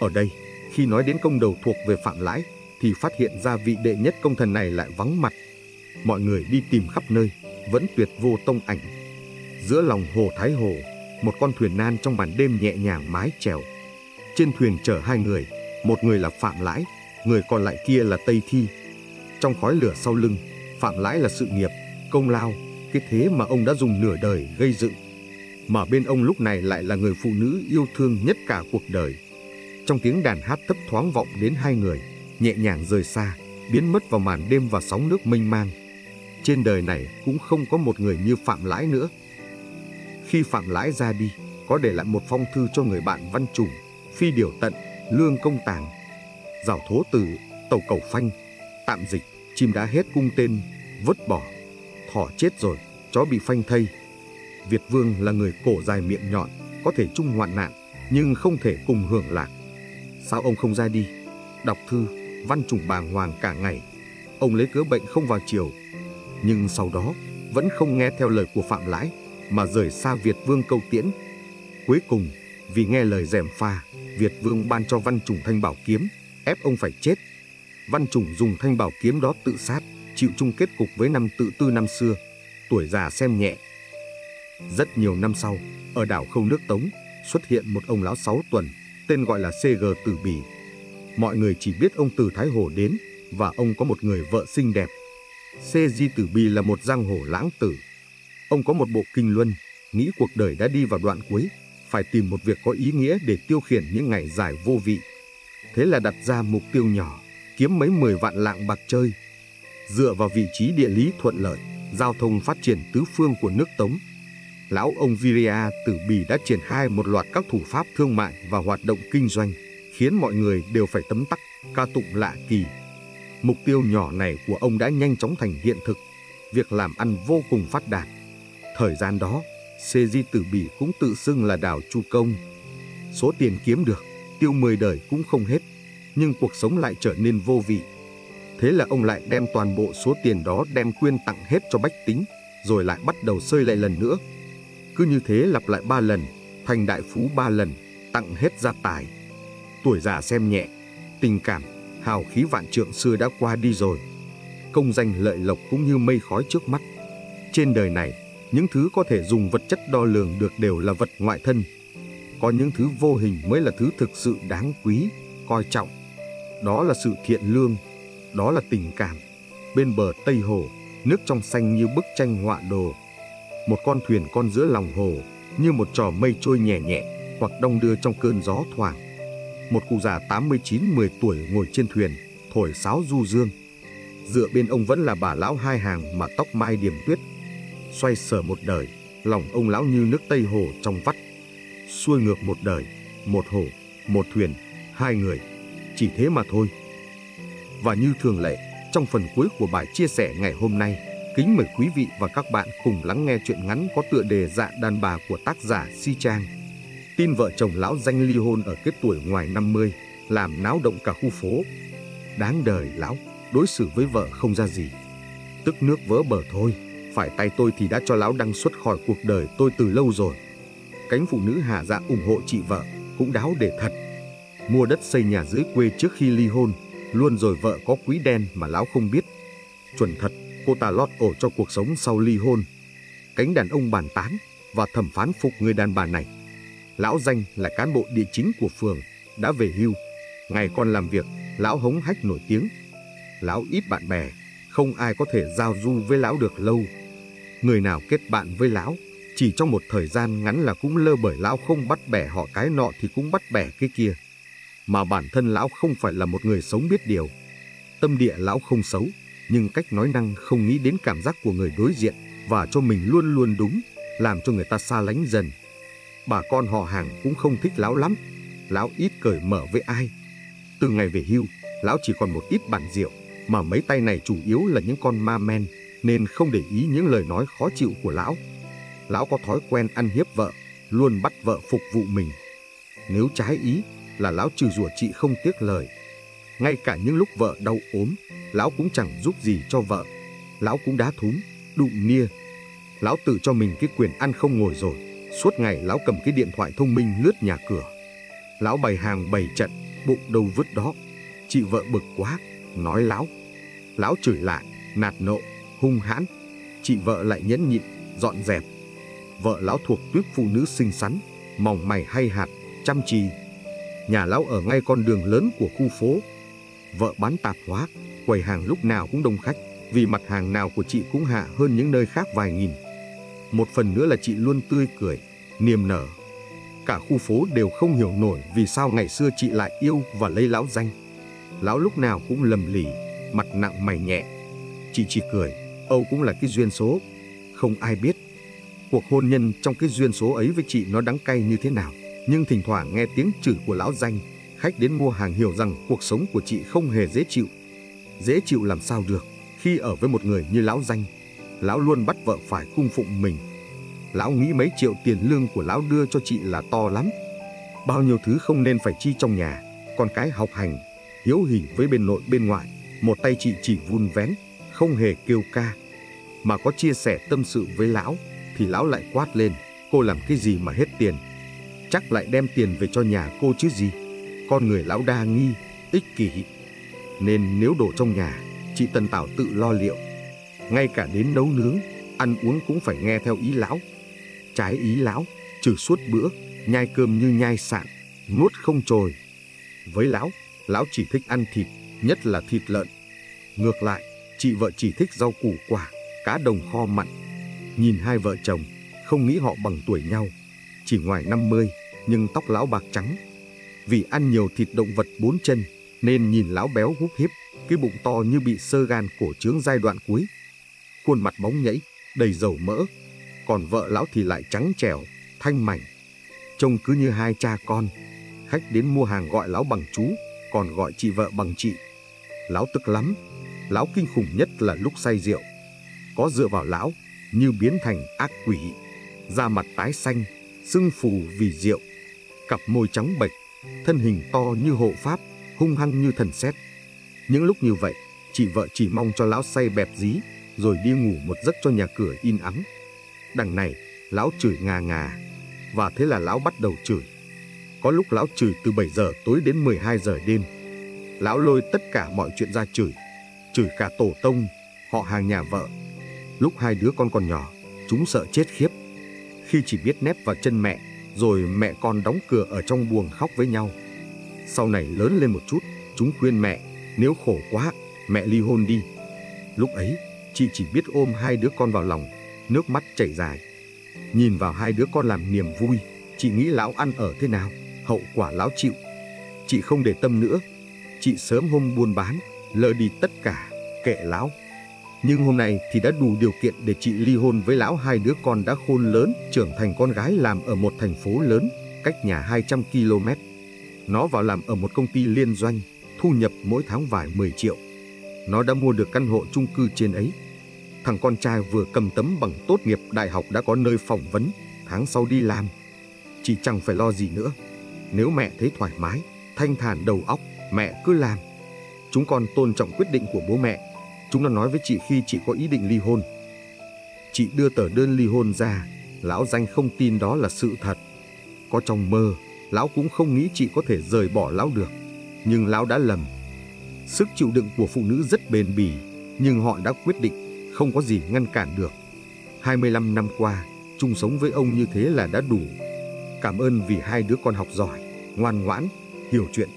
Ở đây, khi nói đến công đầu thuộc về Phạm Lãi, thì phát hiện ra vị đệ nhất công thần này lại vắng mặt. Mọi người đi tìm khắp nơi, vẫn tuyệt vô tông ảnh. Giữa lòng hồ Thái Hồ, một con thuyền nan trong màn đêm nhẹ nhàng mái chèo. Trên thuyền chở hai người, một người là Phạm Lãi, người còn lại kia là Tây Thi. Trong khói lửa sau lưng, Phạm Lãi là sự nghiệp, công lao, cái thế mà ông đã dùng nửa đời gây dựng. Mà bên ông lúc này lại là người phụ nữ yêu thương nhất cả cuộc đời. Trong tiếng đàn hát thấp thoáng vọng đến hai người, nhẹ nhàng rời xa, biến mất vào màn đêm và sóng nước mênh mang. Trên đời này cũng không có một người như Phạm Lãi nữa. Khi Phạm Lãi ra đi, có để lại một phong thư cho người bạn Văn Trùng, Phi Điều Tận, Lương Công Tàng, Giảo Thố Tử, Tàu Cầu Phanh, Tạm Dịch, Chim Đá Hết Cung Tên, Vứt Bỏ, Thỏ Chết Rồi, Chó Bị Phanh Thây. Việt Vương là người cổ dài miệng nhọn, có thể chung hoạn nạn, nhưng không thể cùng hưởng lạc. Sao ông không ra đi? Đọc thư, Văn Trùng bàng hoàng cả ngày. Ông lấy cớ bệnh không vào triều, nhưng sau đó vẫn không nghe theo lời của Phạm Lãi mà rời xa Việt Vương Câu Tiễn. Cuối cùng, vì nghe lời gièm pha, Việt Vương ban cho Văn Trùng thanh bảo kiếm, ép ông phải chết. Văn Trùng dùng thanh bảo kiếm đó tự sát, chịu chung kết cục với năm tự tư năm xưa, tuổi già xem nhẹ. Rất nhiều năm sau, ở đảo Khâu nước Tống, xuất hiện một ông lão sáu tuần, tên gọi là xê giê Tử Bì. Mọi người chỉ biết ông từ Thái Hồ đến, và ông có một người vợ xinh đẹp. Si Di Tử Bì là một giang hồ lãng tử. Ông có một bộ kinh luân, nghĩ cuộc đời đã đi vào đoạn cuối, phải tìm một việc có ý nghĩa để tiêu khiển những ngày dài vô vị. Thế là đặt ra mục tiêu nhỏ, kiếm mấy mười vạn lạng bạc chơi. Dựa vào vị trí địa lý thuận lợi, giao thông phát triển tứ phương của nước Tống, lão ông Viria Tử Bì đã triển khai một loạt các thủ pháp thương mại và hoạt động kinh doanh, khiến mọi người đều phải tấm tắc, ca tụng lạ kỳ. Mục tiêu nhỏ này của ông đã nhanh chóng thành hiện thực, việc làm ăn vô cùng phát đạt. Thời gian đó, Si Di Tử Bì cũng tự xưng là Đào Chu Công. Số tiền kiếm được, tiêu mười đời cũng không hết, nhưng cuộc sống lại trở nên vô vị. Thế là ông lại đem toàn bộ số tiền đó đem quyên tặng hết cho bách tính, rồi lại bắt đầu xơi lại lần nữa. Cứ như thế lặp lại ba lần, thành đại phú ba lần, tặng hết gia tài. Tuổi già xem nhẹ, tình cảm, hào khí vạn trượng xưa đã qua đi rồi. Công danh lợi lộc cũng như mây khói trước mắt. Trên đời này, những thứ có thể dùng vật chất đo lường được đều là vật ngoại thân. Có những thứ vô hình mới là thứ thực sự đáng quý, coi trọng. Đó là sự thiện lương, đó là tình cảm. Bên bờ Tây Hồ, nước trong xanh như bức tranh họa đồ. Một con thuyền con giữa lòng hồ, như một trò mây trôi nhẹ nhẹ hoặc đong đưa trong cơn gió thoảng. Một cụ già tám mươi chín mười tuổi ngồi trên thuyền, thổi sáo du dương. Dựa bên ông vẫn là bà lão hai hàng mà tóc mai điểm tuyết. Xoay sở một đời, lòng ông lão như nước Tây Hồ trong vắt. Xuôi ngược một đời, một hồ, một thuyền, hai người. Chỉ thế mà thôi. Và như thường lệ, trong phần cuối của bài chia sẻ ngày hôm nay, kính mời quý vị và các bạn cùng lắng nghe truyện ngắn có tựa đề Dạ Đàn Bà của tác giả Si Trang. Tin vợ chồng lão danh ly hôn ở cái tuổi ngoài năm mươi, làm náo động cả khu phố. Đáng đời lão, đối xử với vợ không ra gì. Tức nước vỡ bờ thôi, phải tay tôi thì đã cho lão đăng xuất khỏi cuộc đời tôi từ lâu rồi. Cánh phụ nữ hà dạ ủng hộ chị vợ, cũng đáo để thật. Mua đất xây nhà dưới quê trước khi ly hôn, luôn rồi vợ có quỹ đen mà lão không biết. Chuẩn thật, cô ta lót ổ cho cuộc sống sau ly hôn. Cánh đàn ông bàn tán và thẩm phán phục người đàn bà này. Lão Danh là cán bộ địa chính của phường, đã về hưu. Ngày còn làm việc, lão hống hách nổi tiếng. Lão ít bạn bè, không ai có thể giao du với lão được lâu. Người nào kết bạn với lão, chỉ trong một thời gian ngắn là cũng lơ bởi lão không bắt bẻ họ cái nọ thì cũng bắt bẻ cái kia. Mà bản thân lão không phải là một người sống biết điều. Tâm địa lão không xấu, nhưng cách nói năng không nghĩ đến cảm giác của người đối diện và cho mình luôn luôn đúng, làm cho người ta xa lánh dần. Bà con họ hàng cũng không thích lão lắm, lão ít cởi mở với ai. Từ ngày về hưu, lão chỉ còn một ít bản rượu, mà mấy tay này chủ yếu là những con ma men, nên không để ý những lời nói khó chịu của lão. Lão có thói quen ăn hiếp vợ, luôn bắt vợ phục vụ mình. Nếu trái ý là lão trừ rủa chị không tiếc lời. Ngay cả những lúc vợ đau ốm, lão cũng chẳng giúp gì cho vợ. Lão cũng đá thúm, đụng nia. Lão tự cho mình cái quyền ăn không ngồi rồi. Suốt ngày lão cầm cái điện thoại thông minh lướt nhà cửa. Lão bày hàng bày trận, bụng đâu vứt đó. Chị vợ bực quá, nói lão. Lão chửi lại, nạt nộ, hung hãn. Chị vợ lại nhẫn nhịn, dọn dẹp. Vợ lão thuộc tuyếp phụ nữ xinh xắn, mỏng mày hay hạt, chăm chỉ. Nhà lão ở ngay con đường lớn của khu phố. Vợ bán tạp hóa, quầy hàng lúc nào cũng đông khách, vì mặt hàng nào của chị cũng hạ hơn những nơi khác vài nghìn. Một phần nữa là chị luôn tươi cười, niềm nở. Cả khu phố đều không hiểu nổi vì sao ngày xưa chị lại yêu và lấy lão Danh. Lão lúc nào cũng lầm lì, mặt nặng mày nhẹ. Chị chỉ cười, Âu cũng là cái duyên số. Không ai biết cuộc hôn nhân trong cái duyên số ấy với chị nó đắng cay như thế nào. Nhưng thỉnh thoảng nghe tiếng chửi của lão Danh, khách đến mua hàng hiểu rằng cuộc sống của chị không hề dễ chịu. Dễ chịu làm sao được khi ở với một người như lão Danh. Lão luôn bắt vợ phải cung phụng mình. Lão nghĩ mấy triệu tiền lương của lão đưa cho chị là to lắm. Bao nhiêu thứ không nên phải chi trong nhà. Con cái học hành, hiếu hỉ với bên nội bên ngoại. Một tay chị chỉ vun vén, không hề kêu ca. Mà có chia sẻ tâm sự với lão thì lão lại quát lên: cô làm cái gì mà hết tiền? Chắc lại đem tiền về cho nhà cô chứ gì. Con người lão đa nghi, ích kỷ. Nên nếu đổ trong nhà, chị Tần Tảo tự lo liệu. Ngay cả đến nấu nướng, ăn uống cũng phải nghe theo ý lão. Trái ý lão, trừ suốt bữa, nhai cơm như nhai sạn, nuốt không trồi. Với lão, lão chỉ thích ăn thịt, nhất là thịt lợn. Ngược lại, chị vợ chỉ thích rau củ quả, cá đồng kho mặn. Nhìn hai vợ chồng, không nghĩ họ bằng tuổi nhau. Chỉ ngoài năm mươi, nhưng tóc lão bạc trắng. Vì ăn nhiều thịt động vật bốn chân, nên nhìn lão béo húp híp, cái bụng to như bị xơ gan cổ trướng giai đoạn cuối. Khuôn mặt bóng nhẫy, đầy dầu mỡ. Còn vợ lão thì lại trắng trẻo, thanh mảnh. Trông cứ như hai cha con. Khách đến mua hàng gọi lão bằng chú, còn gọi chị vợ bằng chị. Lão tức lắm. Lão kinh khủng nhất là lúc say rượu. Có dựa vào lão như biến thành ác quỷ. Da mặt tái xanh, sưng phù vì rượu. Cặp môi trắng bệch, thân hình to như hộ pháp, hung hăng như thần sét. Những lúc như vậy, chị vợ chỉ mong cho lão say bẹp dí, rồi đi ngủ một giấc cho nhà cửa yên ắng. Đằng này, lão chửi ngà ngà. Và thế là lão bắt đầu chửi. Có lúc lão chửi từ bảy giờ tối đến mười hai giờ đêm. Lão lôi tất cả mọi chuyện ra chửi. Chửi cả tổ tông, họ hàng nhà vợ. Lúc hai đứa con còn nhỏ, chúng sợ chết khiếp. Khi chỉ biết nép vào chân mẹ, rồi mẹ con đóng cửa ở trong buồng khóc với nhau. Sau này lớn lên một chút, chúng khuyên mẹ, nếu khổ quá, mẹ ly hôn đi. Lúc ấy, chị chỉ biết ôm hai đứa con vào lòng, nước mắt chảy dài. Nhìn vào hai đứa con làm niềm vui, chị nghĩ lão ăn ở thế nào, hậu quả lão chịu. Chị không để tâm nữa. Chị sớm hôm buôn bán, lỡ đi tất cả, kệ lão. Nhưng hôm nay thì đã đủ điều kiện để chị ly hôn với lão. Hai đứa con đã khôn lớn, trưởng thành con gái làm ở một thành phố lớn, cách nhà hai trăm ki lô mét. Nó vào làm ở một công ty liên doanh, thu nhập mỗi tháng vài mười triệu. Nó đã mua được căn hộ chung cư trên ấy. Thằng con trai vừa cầm tấm bằng tốt nghiệp đại học đã có nơi phỏng vấn, tháng sau đi làm. Chị chẳng phải lo gì nữa. Nếu mẹ thấy thoải mái, thanh thản đầu óc, mẹ cứ làm. Chúng con tôn trọng quyết định của bố mẹ. Chúng nó nói với chị khi chị có ý định ly hôn. Chị đưa tờ đơn ly hôn ra, lão Danh không tin đó là sự thật. Có trong mơ, lão cũng không nghĩ chị có thể rời bỏ lão được. Nhưng lão đã lầm. Sức chịu đựng của phụ nữ rất bền bỉ, nhưng họ đã quyết định, không có gì ngăn cản được. hai mươi lăm năm qua, chung sống với ông như thế là đã đủ. Cảm ơn vì hai đứa con học giỏi, ngoan ngoãn, hiểu chuyện.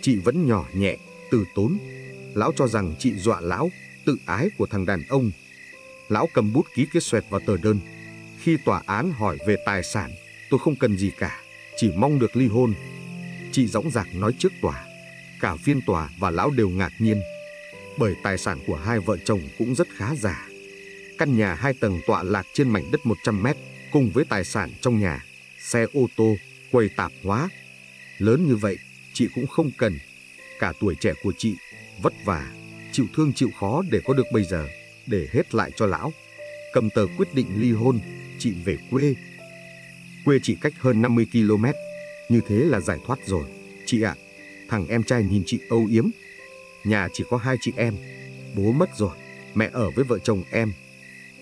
Chị vẫn nhỏ nhẹ, từ tốn. Lão cho rằng chị dọa lão, tự ái của thằng đàn ông. Lão cầm bút ký cái xoẹt vào tờ đơn. Khi tòa án hỏi về tài sản, tôi không cần gì cả, chỉ mong được ly hôn. Chị dõng dạc nói trước tòa. Cả viên tòa và lão đều ngạc nhiên, bởi tài sản của hai vợ chồng cũng rất khá giả. Căn nhà hai tầng tọa lạc trên mảnh đất một trăm mét, cùng với tài sản trong nhà, xe ô tô, quầy tạp hóa. Lớn như vậy, chị cũng không cần. Cả tuổi trẻ của chị vất vả, chịu thương chịu khó để có được bây giờ, để hết lại cho lão. Cầm tờ quyết định ly hôn, chị về quê. Quê chị cách hơn năm mươi ki lô mét, như thế là giải thoát rồi. Chị ạ, à, thằng em trai nhìn chị âu yếm. Nhà chỉ có hai chị em, bố mất rồi, mẹ ở với vợ chồng em.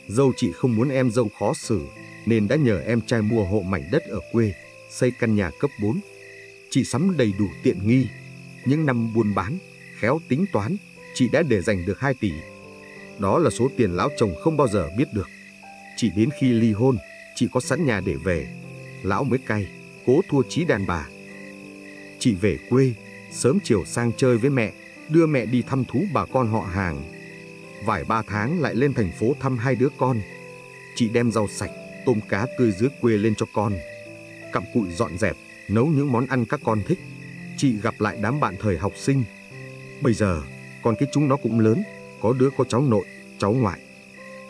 Dâu chị không muốn em dâu khó xử, nên đã nhờ em trai mua hộ mảnh đất ở quê, xây căn nhà cấp bốn. Chị sắm đầy đủ tiện nghi. Những năm buôn bán, khéo tính toán, chị đã để dành được hai tỷ. Đó là số tiền lão chồng không bao giờ biết được. Chỉ đến khi ly hôn, chị có sẵn nhà để về, lão mới cay, cố thua chí đàn bà. Chị về quê, sớm chiều sang chơi với mẹ, đưa mẹ đi thăm thú bà con họ hàng. Vài ba tháng lại lên thành phố thăm hai đứa con. Chị đem rau sạch, tôm cá tươi dưới quê lên cho con. Cặm cụi dọn dẹp, nấu những món ăn các con thích. Chị gặp lại đám bạn thời học sinh. Bây giờ, con cái chúng nó cũng lớn, có đứa có cháu nội, cháu ngoại.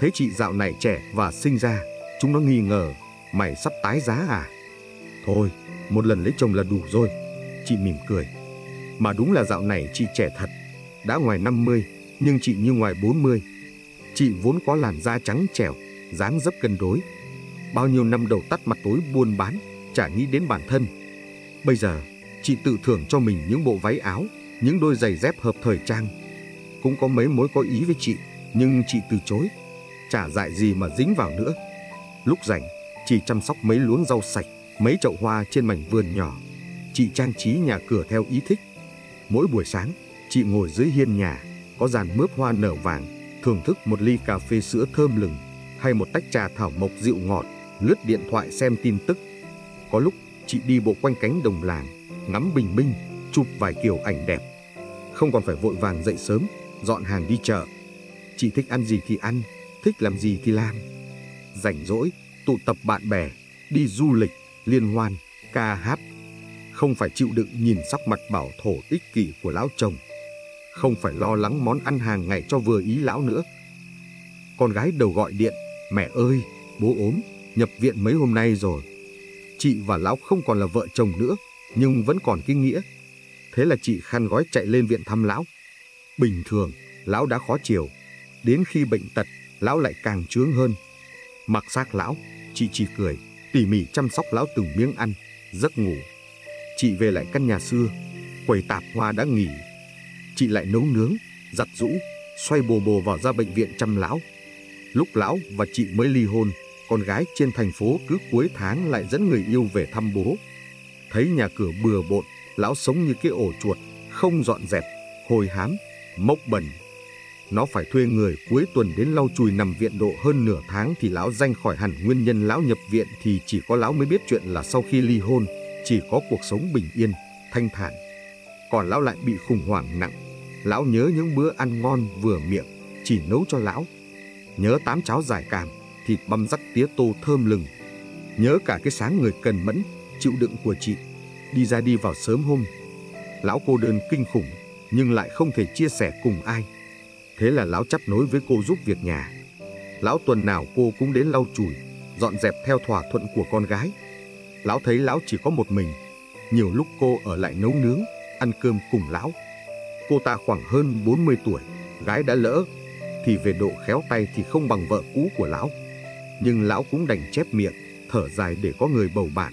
Thế chị dạo này trẻ và sinh ra, chúng nó nghi ngờ mày sắp tái giá à? Thôi, một lần lấy chồng là đủ rồi. Chị mỉm cười. Mà đúng là dạo này chị trẻ thật. Đã ngoài năm mươi, nhưng chị như ngoài bốn mươi. Chị vốn có làn da trắng trẻo, dáng dấp cân đối. Bao nhiêu năm đầu tắt mặt tối buôn bán, chả nghĩ đến bản thân. Bây giờ, chị tự thưởng cho mình những bộ váy áo, những đôi giày dép hợp thời trang. Cũng có mấy mối có ý với chị, nhưng chị từ chối. Chả dại gì mà dính vào nữa. Lúc rảnh, chị chăm sóc mấy luống rau sạch, mấy chậu hoa trên mảnh vườn nhỏ. Chị trang trí nhà cửa theo ý thích. Mỗi buổi sáng, chị ngồi dưới hiên nhà, có dàn mướp hoa nở vàng, thưởng thức một ly cà phê sữa thơm lừng hay một tách trà thảo mộc dịu ngọt, lướt điện thoại xem tin tức. Có lúc, chị đi bộ quanh cánh đồng làng, ngắm bình minh, chụp vài kiểu ảnh đẹp. Không còn phải vội vàng dậy sớm, dọn hàng đi chợ. Chị thích ăn gì thì ăn, thích làm gì thì làm. Rảnh rỗi, tụ tập bạn bè, đi du lịch, liên hoan, ca hát. Không phải chịu đựng nhìn sắc mặt bảo thổ ích kỷ của lão chồng. Không phải lo lắng món ăn hàng ngày cho vừa ý lão nữa. Con gái đầu gọi điện, mẹ ơi, bố ốm, nhập viện mấy hôm nay rồi. Chị và lão không còn là vợ chồng nữa, nhưng vẫn còn cái nghĩa. Thế là chị khăn gói chạy lên viện thăm lão. Bình thường, lão đã khó chiều. Đến khi bệnh tật, lão lại càng chướng hơn. Mặc xác lão, chị chỉ cười, tỉ mỉ chăm sóc lão từng miếng ăn, giấc ngủ. Chị về lại căn nhà xưa, quầy tạp hoa đã nghỉ. Chị lại nấu nướng, giặt giũ, xoay bồ bồ vào ra bệnh viện chăm lão. Lúc lão và chị mới ly hôn, con gái trên thành phố cứ cuối tháng lại dẫn người yêu về thăm bố. Thấy nhà cửa bừa bộn, lão sống như cái ổ chuột, không dọn dẹp, hôi hám, mốc bẩn. Nó phải thuê người cuối tuần đến lau chùi nằm viện độ hơn nửa tháng thì lão ranh khỏi hẳn. Nguyên nhân lão nhập viện thì chỉ có lão mới biết, chuyện là sau khi ly hôn, chỉ có cuộc sống bình yên, thanh thản. Còn lão lại bị khủng hoảng nặng. Lão nhớ những bữa ăn ngon vừa miệng, chỉ nấu cho lão. Nhớ tám cháo giải cảm, thịt băm rắc tía tô thơm lừng. Nhớ cả cái sáng người cần mẫn, chịu đựng của chị. Đi ra đi vào sớm hôm, lão cô đơn kinh khủng, nhưng lại không thể chia sẻ cùng ai. Thế là lão chấp nối với cô giúp việc nhà. Lão tuần nào cô cũng đến lau chùi, dọn dẹp theo thỏa thuận của con gái. Lão thấy lão chỉ có một mình, nhiều lúc cô ở lại nấu nướng, ăn cơm cùng lão. Cô ta khoảng hơn bốn mươi tuổi, gái đã lỡ, thì về độ khéo tay thì không bằng vợ cũ của lão. Nhưng lão cũng đành chép miệng, thở dài để có người bầu bạn.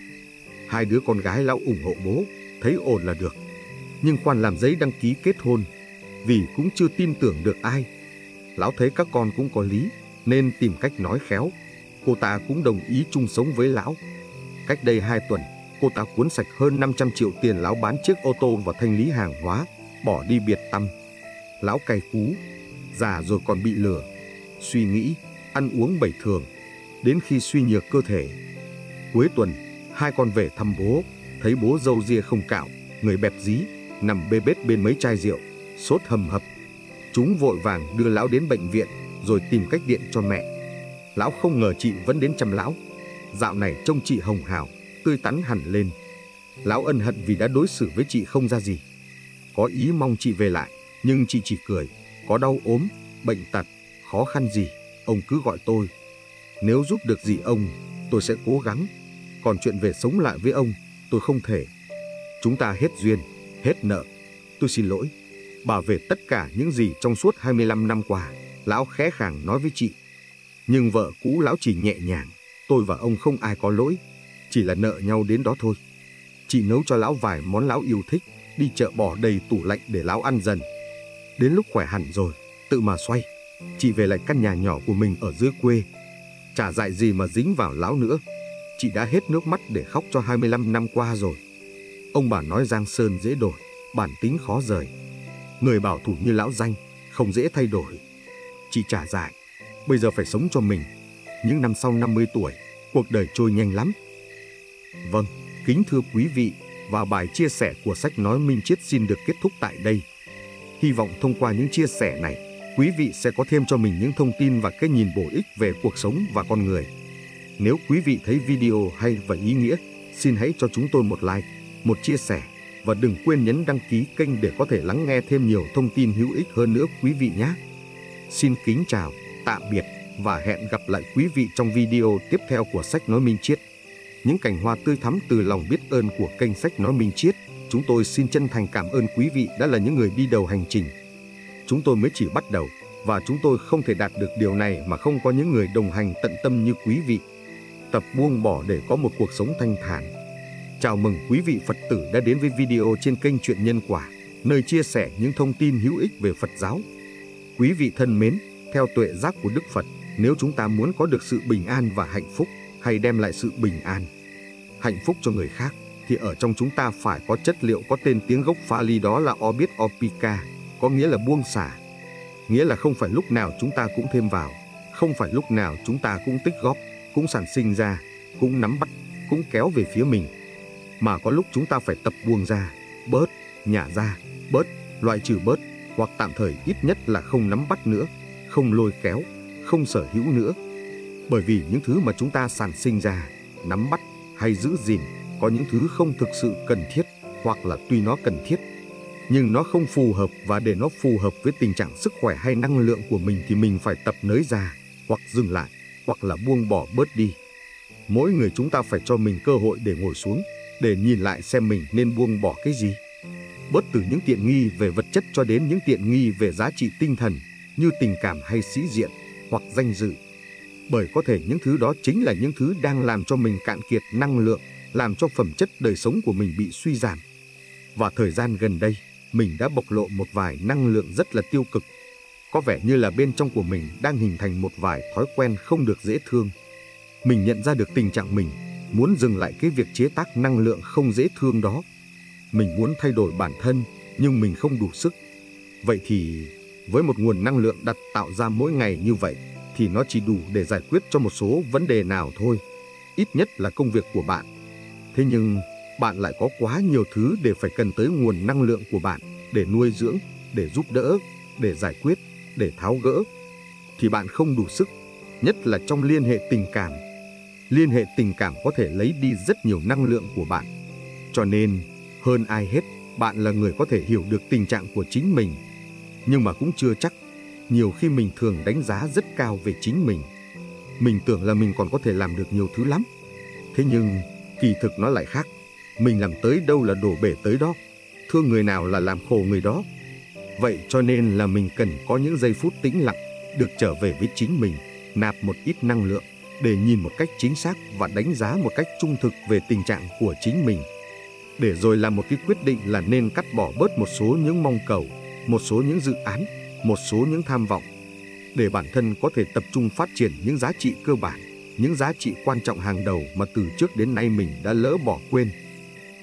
Hai đứa con gái lão ủng hộ bố, thấy ổn là được. Nhưng khoan làm giấy đăng ký kết hôn, vì cũng chưa tin tưởng được ai. Lão thấy các con cũng có lý, nên tìm cách nói khéo. Cô ta cũng đồng ý chung sống với lão. Cách đây hai tuần, cô ta cuốn sạch hơn năm trăm triệu tiền lão bán chiếc ô tô và thanh lý hàng hóa, bỏ đi biệt tăm. Lão cay cú, già rồi còn bị lừa. Suy nghĩ, ăn uống bình thường, đến khi suy nhược cơ thể. Cuối tuần, hai con về thăm bố, thấy bố râu ria không cạo, người bẹp dí, nằm bê bết bên mấy chai rượu, sốt hầm hập. Chúng vội vàng đưa lão đến bệnh viện, rồi tìm cách điện cho mẹ. Lão không ngờ chị vẫn đến chăm lão. Dạo này trông chị hồng hào, tươi tắn hẳn lên. Lão ân hận vì đã đối xử với chị không ra gì. Có ý mong chị về lại, nhưng chị chỉ cười. Có đau ốm, bệnh tật, khó khăn gì, ông cứ gọi tôi. Nếu giúp được gì ông, tôi sẽ cố gắng. Còn chuyện về sống lại với ông, tôi không thể. Chúng ta hết duyên, hết nợ. Tôi xin lỗi. Bà về tất cả những gì trong suốt hai mươi lăm năm qua, lão khẽ khàng nói với chị. Nhưng vợ cũ lão chỉ nhẹ nhàng. Tôi và ông không ai có lỗi, chỉ là nợ nhau đến đó thôi. Chị nấu cho lão vài món lão yêu thích, đi chợ bỏ đầy tủ lạnh để lão ăn dần. Đến lúc khỏe hẳn rồi, tự mà xoay. Chị về lại căn nhà nhỏ của mình ở dưới quê. Chả dại gì mà dính vào lão nữa. Chị đã hết nước mắt để khóc cho hai mươi lăm năm qua rồi. Ông bà nói giang sơn dễ đổi, bản tính khó rời. Người bảo thủ như lão danh, không dễ thay đổi. Chị chả dại, bây giờ phải sống cho mình. Những năm sau năm mươi tuổi, cuộc đời trôi nhanh lắm. Vâng, kính thưa quý vị, và bài chia sẻ của Sách Nói Minh Triết xin được kết thúc tại đây. Hy vọng thông qua những chia sẻ này, quý vị sẽ có thêm cho mình những thông tin và cái nhìn bổ ích về cuộc sống và con người. Nếu quý vị thấy video hay và ý nghĩa, xin hãy cho chúng tôi một like, một chia sẻ, và đừng quên nhấn đăng ký kênh để có thể lắng nghe thêm nhiều thông tin hữu ích hơn nữa quý vị nhé. Xin kính chào, tạm biệt. và hẹn gặp lại quý vị trong video tiếp theo của Sách Nói Minh Triết. Những cành hoa tươi thắm từ lòng biết ơn của kênh Sách Nói Minh Triết, chúng tôi xin chân thành cảm ơn quý vị đã là những người đi đầu hành trình. Chúng tôi mới chỉ bắt đầu, và chúng tôi không thể đạt được điều này mà không có những người đồng hành tận tâm như quý vị. Tập buông bỏ để có một cuộc sống thanh thản. Chào mừng quý vị Phật tử đã đến với video trên kênh Chuyện Nhân Quả, nơi chia sẻ những thông tin hữu ích về Phật giáo. Quý vị thân mến, theo tuệ giác của Đức Phật, nếu chúng ta muốn có được sự bình an và hạnh phúc, hay đem lại sự bình an, hạnh phúc cho người khác, thì ở trong chúng ta phải có chất liệu có tên tiếng gốc Pali, đó là Obit Opika, có nghĩa là buông xả. Nghĩa là không phải lúc nào chúng ta cũng thêm vào, không phải lúc nào chúng ta cũng tích góp, cũng sản sinh ra, cũng nắm bắt, cũng kéo về phía mình. Mà có lúc chúng ta phải tập buông ra, bớt, nhả ra, bớt, loại trừ bớt, hoặc tạm thời ít nhất là không nắm bắt nữa, không lôi kéo, không sở hữu nữa. Bởi vì những thứ mà chúng ta sản sinh ra, nắm bắt hay giữ gìn, có những thứ không thực sự cần thiết, hoặc là tuy nó cần thiết, nhưng nó không phù hợp, và để nó phù hợp với tình trạng sức khỏe hay năng lượng của mình thì mình phải tập nới ra, hoặc dừng lại, hoặc là buông bỏ bớt đi. Mỗi người chúng ta phải cho mình cơ hội để ngồi xuống, để nhìn lại xem mình nên buông bỏ cái gì. Bớt từ những tiện nghi về vật chất cho đến những tiện nghi về giá trị tinh thần, như tình cảm hay sĩ diện, hoặc danh dự. Bởi có thể những thứ đó chính là những thứ đang làm cho mình cạn kiệt năng lượng, làm cho phẩm chất đời sống của mình bị suy giảm. Và thời gian gần đây, mình đã bộc lộ một vài năng lượng rất là tiêu cực. Có vẻ như là bên trong của mình đang hình thành một vài thói quen không được dễ thương. Mình nhận ra được tình trạng mình muốn dừng lại cái việc chế tác năng lượng không dễ thương đó. Mình muốn thay đổi bản thân, nhưng mình không đủ sức. Vậy thì, với một nguồn năng lượng đặt tạo ra mỗi ngày như vậy, thì nó chỉ đủ để giải quyết cho một số vấn đề nào thôi, ít nhất là công việc của bạn. Thế nhưng, bạn lại có quá nhiều thứ để phải cần tới nguồn năng lượng của bạn, để nuôi dưỡng, để giúp đỡ, để giải quyết, để tháo gỡ. Thì bạn không đủ sức, nhất là trong liên hệ tình cảm. Liên hệ tình cảm có thể lấy đi rất nhiều năng lượng của bạn. Cho nên, hơn ai hết, bạn là người có thể hiểu được tình trạng của chính mình. Nhưng mà cũng chưa chắc, nhiều khi mình thường đánh giá rất cao về chính mình. Mình tưởng là mình còn có thể làm được nhiều thứ lắm. Thế nhưng, kỳ thực nó lại khác. Mình làm tới đâu là đổ bể tới đó, thương người nào là làm khổ người đó. Vậy cho nên là mình cần có những giây phút tĩnh lặng, được trở về với chính mình, nạp một ít năng lượng, để nhìn một cách chính xác và đánh giá một cách trung thực về tình trạng của chính mình. Để rồi làm một cái quyết định là nên cắt bỏ bớt một số những mong cầu, một số những dự án, một số những tham vọng, để bản thân có thể tập trung phát triển những giá trị cơ bản, những giá trị quan trọng hàng đầu mà từ trước đến nay mình đã lỡ bỏ quên.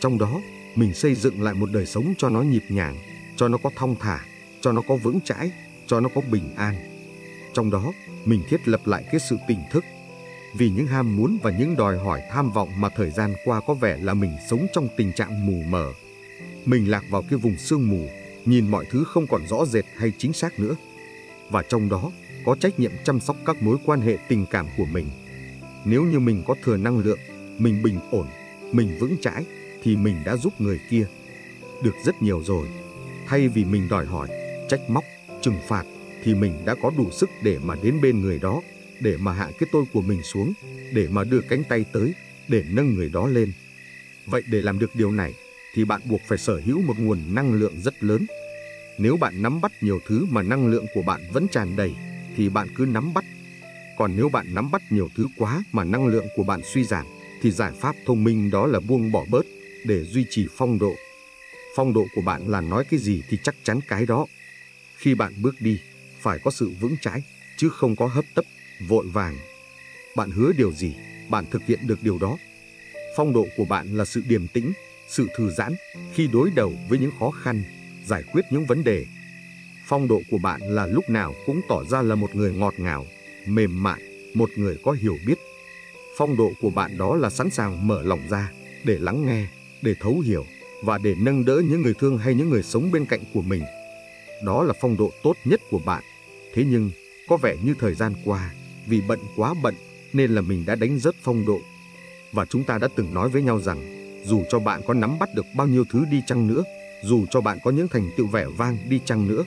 Trong đó, mình xây dựng lại một đời sống cho nó nhịp nhàng, cho nó có thong thả, cho nó có vững chãi, cho nó có bình an. Trong đó, mình thiết lập lại cái sự tỉnh thức. Vì những ham muốn và những đòi hỏi tham vọng mà thời gian qua có vẻ là mình sống trong tình trạng mù mờ. Mình lạc vào cái vùng sương mù, nhìn mọi thứ không còn rõ rệt hay chính xác nữa. Và trong đó, có trách nhiệm chăm sóc các mối quan hệ tình cảm của mình. Nếu như mình có thừa năng lượng, mình bình ổn, mình vững chãi, thì mình đã giúp người kia được rất nhiều rồi. Thay vì mình đòi hỏi, trách móc, trừng phạt, thì mình đã có đủ sức để mà đến bên người đó, để mà hạ cái tôi của mình xuống, để mà đưa cánh tay tới, để nâng người đó lên. Vậy để làm được điều này, thì bạn buộc phải sở hữu một nguồn năng lượng rất lớn. Nếu bạn nắm bắt nhiều thứ mà năng lượng của bạn vẫn tràn đầy, thì bạn cứ nắm bắt. Còn nếu bạn nắm bắt nhiều thứ quá mà năng lượng của bạn suy giảm, thì giải pháp thông minh đó là buông bỏ bớt, để duy trì phong độ. Phong độ của bạn là nói cái gì thì chắc chắn cái đó. Khi bạn bước đi, phải có sự vững chãi, chứ không có hấp tấp, vội vàng. Bạn hứa điều gì, bạn thực hiện được điều đó. Phong độ của bạn là sự điềm tĩnh, sự thư giãn khi đối đầu với những khó khăn, giải quyết những vấn đề. Phong độ của bạn là lúc nào cũng tỏ ra là một người ngọt ngào, mềm mại, một người có hiểu biết. Phong độ của bạn đó là sẵn sàng mở lòng ra để lắng nghe, để thấu hiểu và để nâng đỡ những người thương hay những người sống bên cạnh của mình. Đó là phong độ tốt nhất của bạn. Thế nhưng, có vẻ như thời gian qua, vì bận quá bận nên là mình đã đánh rớt phong độ. Và chúng ta đã từng nói với nhau rằng, dù cho bạn có nắm bắt được bao nhiêu thứ đi chăng nữa, dù cho bạn có những thành tựu vẻ vang đi chăng nữa,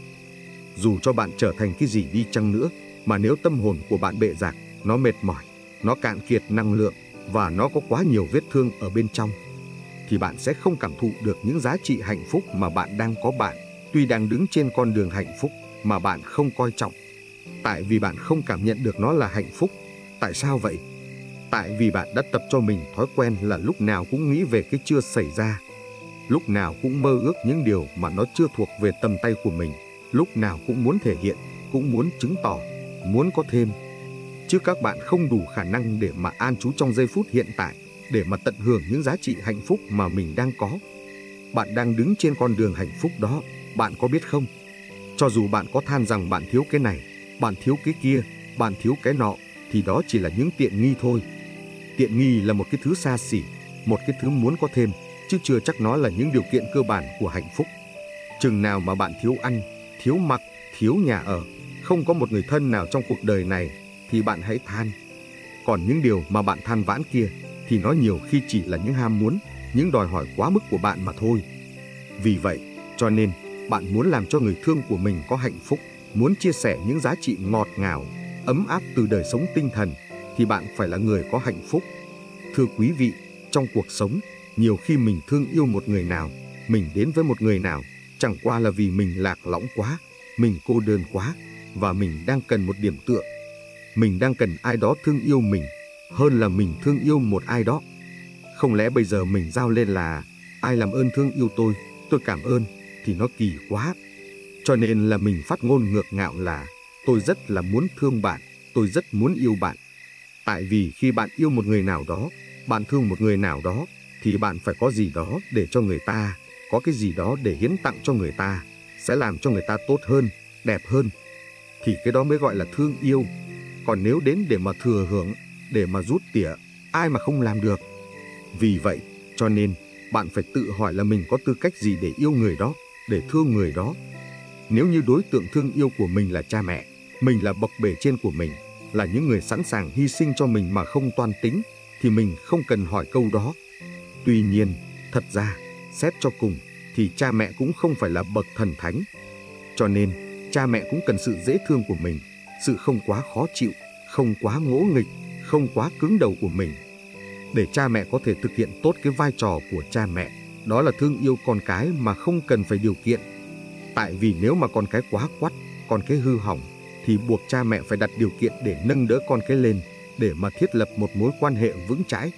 dù cho bạn trở thành cái gì đi chăng nữa, mà nếu tâm hồn của bạn bệ rạc, nó mệt mỏi, nó cạn kiệt năng lượng và nó có quá nhiều vết thương ở bên trong, thì bạn sẽ không cảm thụ được những giá trị hạnh phúc mà bạn đang có. Bạn tuy đang đứng trên con đường hạnh phúc mà bạn không coi trọng, tại vì bạn không cảm nhận được nó là hạnh phúc. Tại sao vậy? Tại vì bạn đã tập cho mình thói quen là lúc nào cũng nghĩ về cái chưa xảy ra, lúc nào cũng mơ ước những điều mà nó chưa thuộc về tầm tay của mình, lúc nào cũng muốn thể hiện, cũng muốn chứng tỏ, muốn có thêm. Chứ các bạn không đủ khả năng để mà an trú trong giây phút hiện tại, để mà tận hưởng những giá trị hạnh phúc mà mình đang có. Bạn đang đứng trên con đường hạnh phúc đó, bạn có biết không? Cho dù bạn có than rằng bạn thiếu cái này, bạn thiếu cái kia, bạn thiếu cái nọ, thì đó chỉ là những tiện nghi thôi. Tiện nghi là một cái thứ xa xỉ, một cái thứ muốn có thêm, chứ chưa chắc nó là những điều kiện cơ bản của hạnh phúc. Chừng nào mà bạn thiếu ăn, thiếu mặc, thiếu nhà ở, không có một người thân nào trong cuộc đời này, thì bạn hãy than. Còn những điều mà bạn than vãn kia thì nó nhiều khi chỉ là những ham muốn, những đòi hỏi quá mức của bạn mà thôi. Vì vậy, cho nên, bạn muốn làm cho người thương của mình có hạnh phúc, muốn chia sẻ những giá trị ngọt ngào, ấm áp từ đời sống tinh thần, thì bạn phải là người có hạnh phúc. Thưa quý vị, trong cuộc sống, nhiều khi mình thương yêu một người nào, mình đến với một người nào, chẳng qua là vì mình lạc lõng quá, mình cô đơn quá, và mình đang cần một điểm tựa. Mình đang cần ai đó thương yêu mình, hơn là mình thương yêu một ai đó. Không lẽ bây giờ mình rao lên là ai làm ơn thương yêu tôi, tôi cảm ơn, thì nó kỳ quá. Cho nên là mình phát ngôn ngược ngạo là tôi rất là muốn thương bạn, tôi rất muốn yêu bạn. Tại vì khi bạn yêu một người nào đó, bạn thương một người nào đó, thì bạn phải có gì đó để cho người ta, có cái gì đó để hiến tặng cho người ta, sẽ làm cho người ta tốt hơn, đẹp hơn. Thì cái đó mới gọi là thương yêu. Còn nếu đến để mà thừa hưởng, để mà rút tỉa, ai mà không làm được. Vì vậy, cho nên, bạn phải tự hỏi là mình có tư cách gì để yêu người đó, để thương người đó. Nếu như đối tượng thương yêu của mình là cha mẹ, mình là bậc bề trên của mình, là những người sẵn sàng hy sinh cho mình mà không toan tính, thì mình không cần hỏi câu đó. Tuy nhiên, thật ra, xét cho cùng, thì cha mẹ cũng không phải là bậc thần thánh. Cho nên, cha mẹ cũng cần sự dễ thương của mình, sự không quá khó chịu, không quá ngỗ nghịch, không quá cứng đầu của mình. Để cha mẹ có thể thực hiện tốt cái vai trò của cha mẹ, đó là thương yêu con cái mà không cần phải điều kiện. Tại vì nếu mà con cái quá quắt, con cái hư hỏng, thì buộc cha mẹ phải đặt điều kiện để nâng đỡ con cái lên, để mà thiết lập một mối quan hệ vững chãi.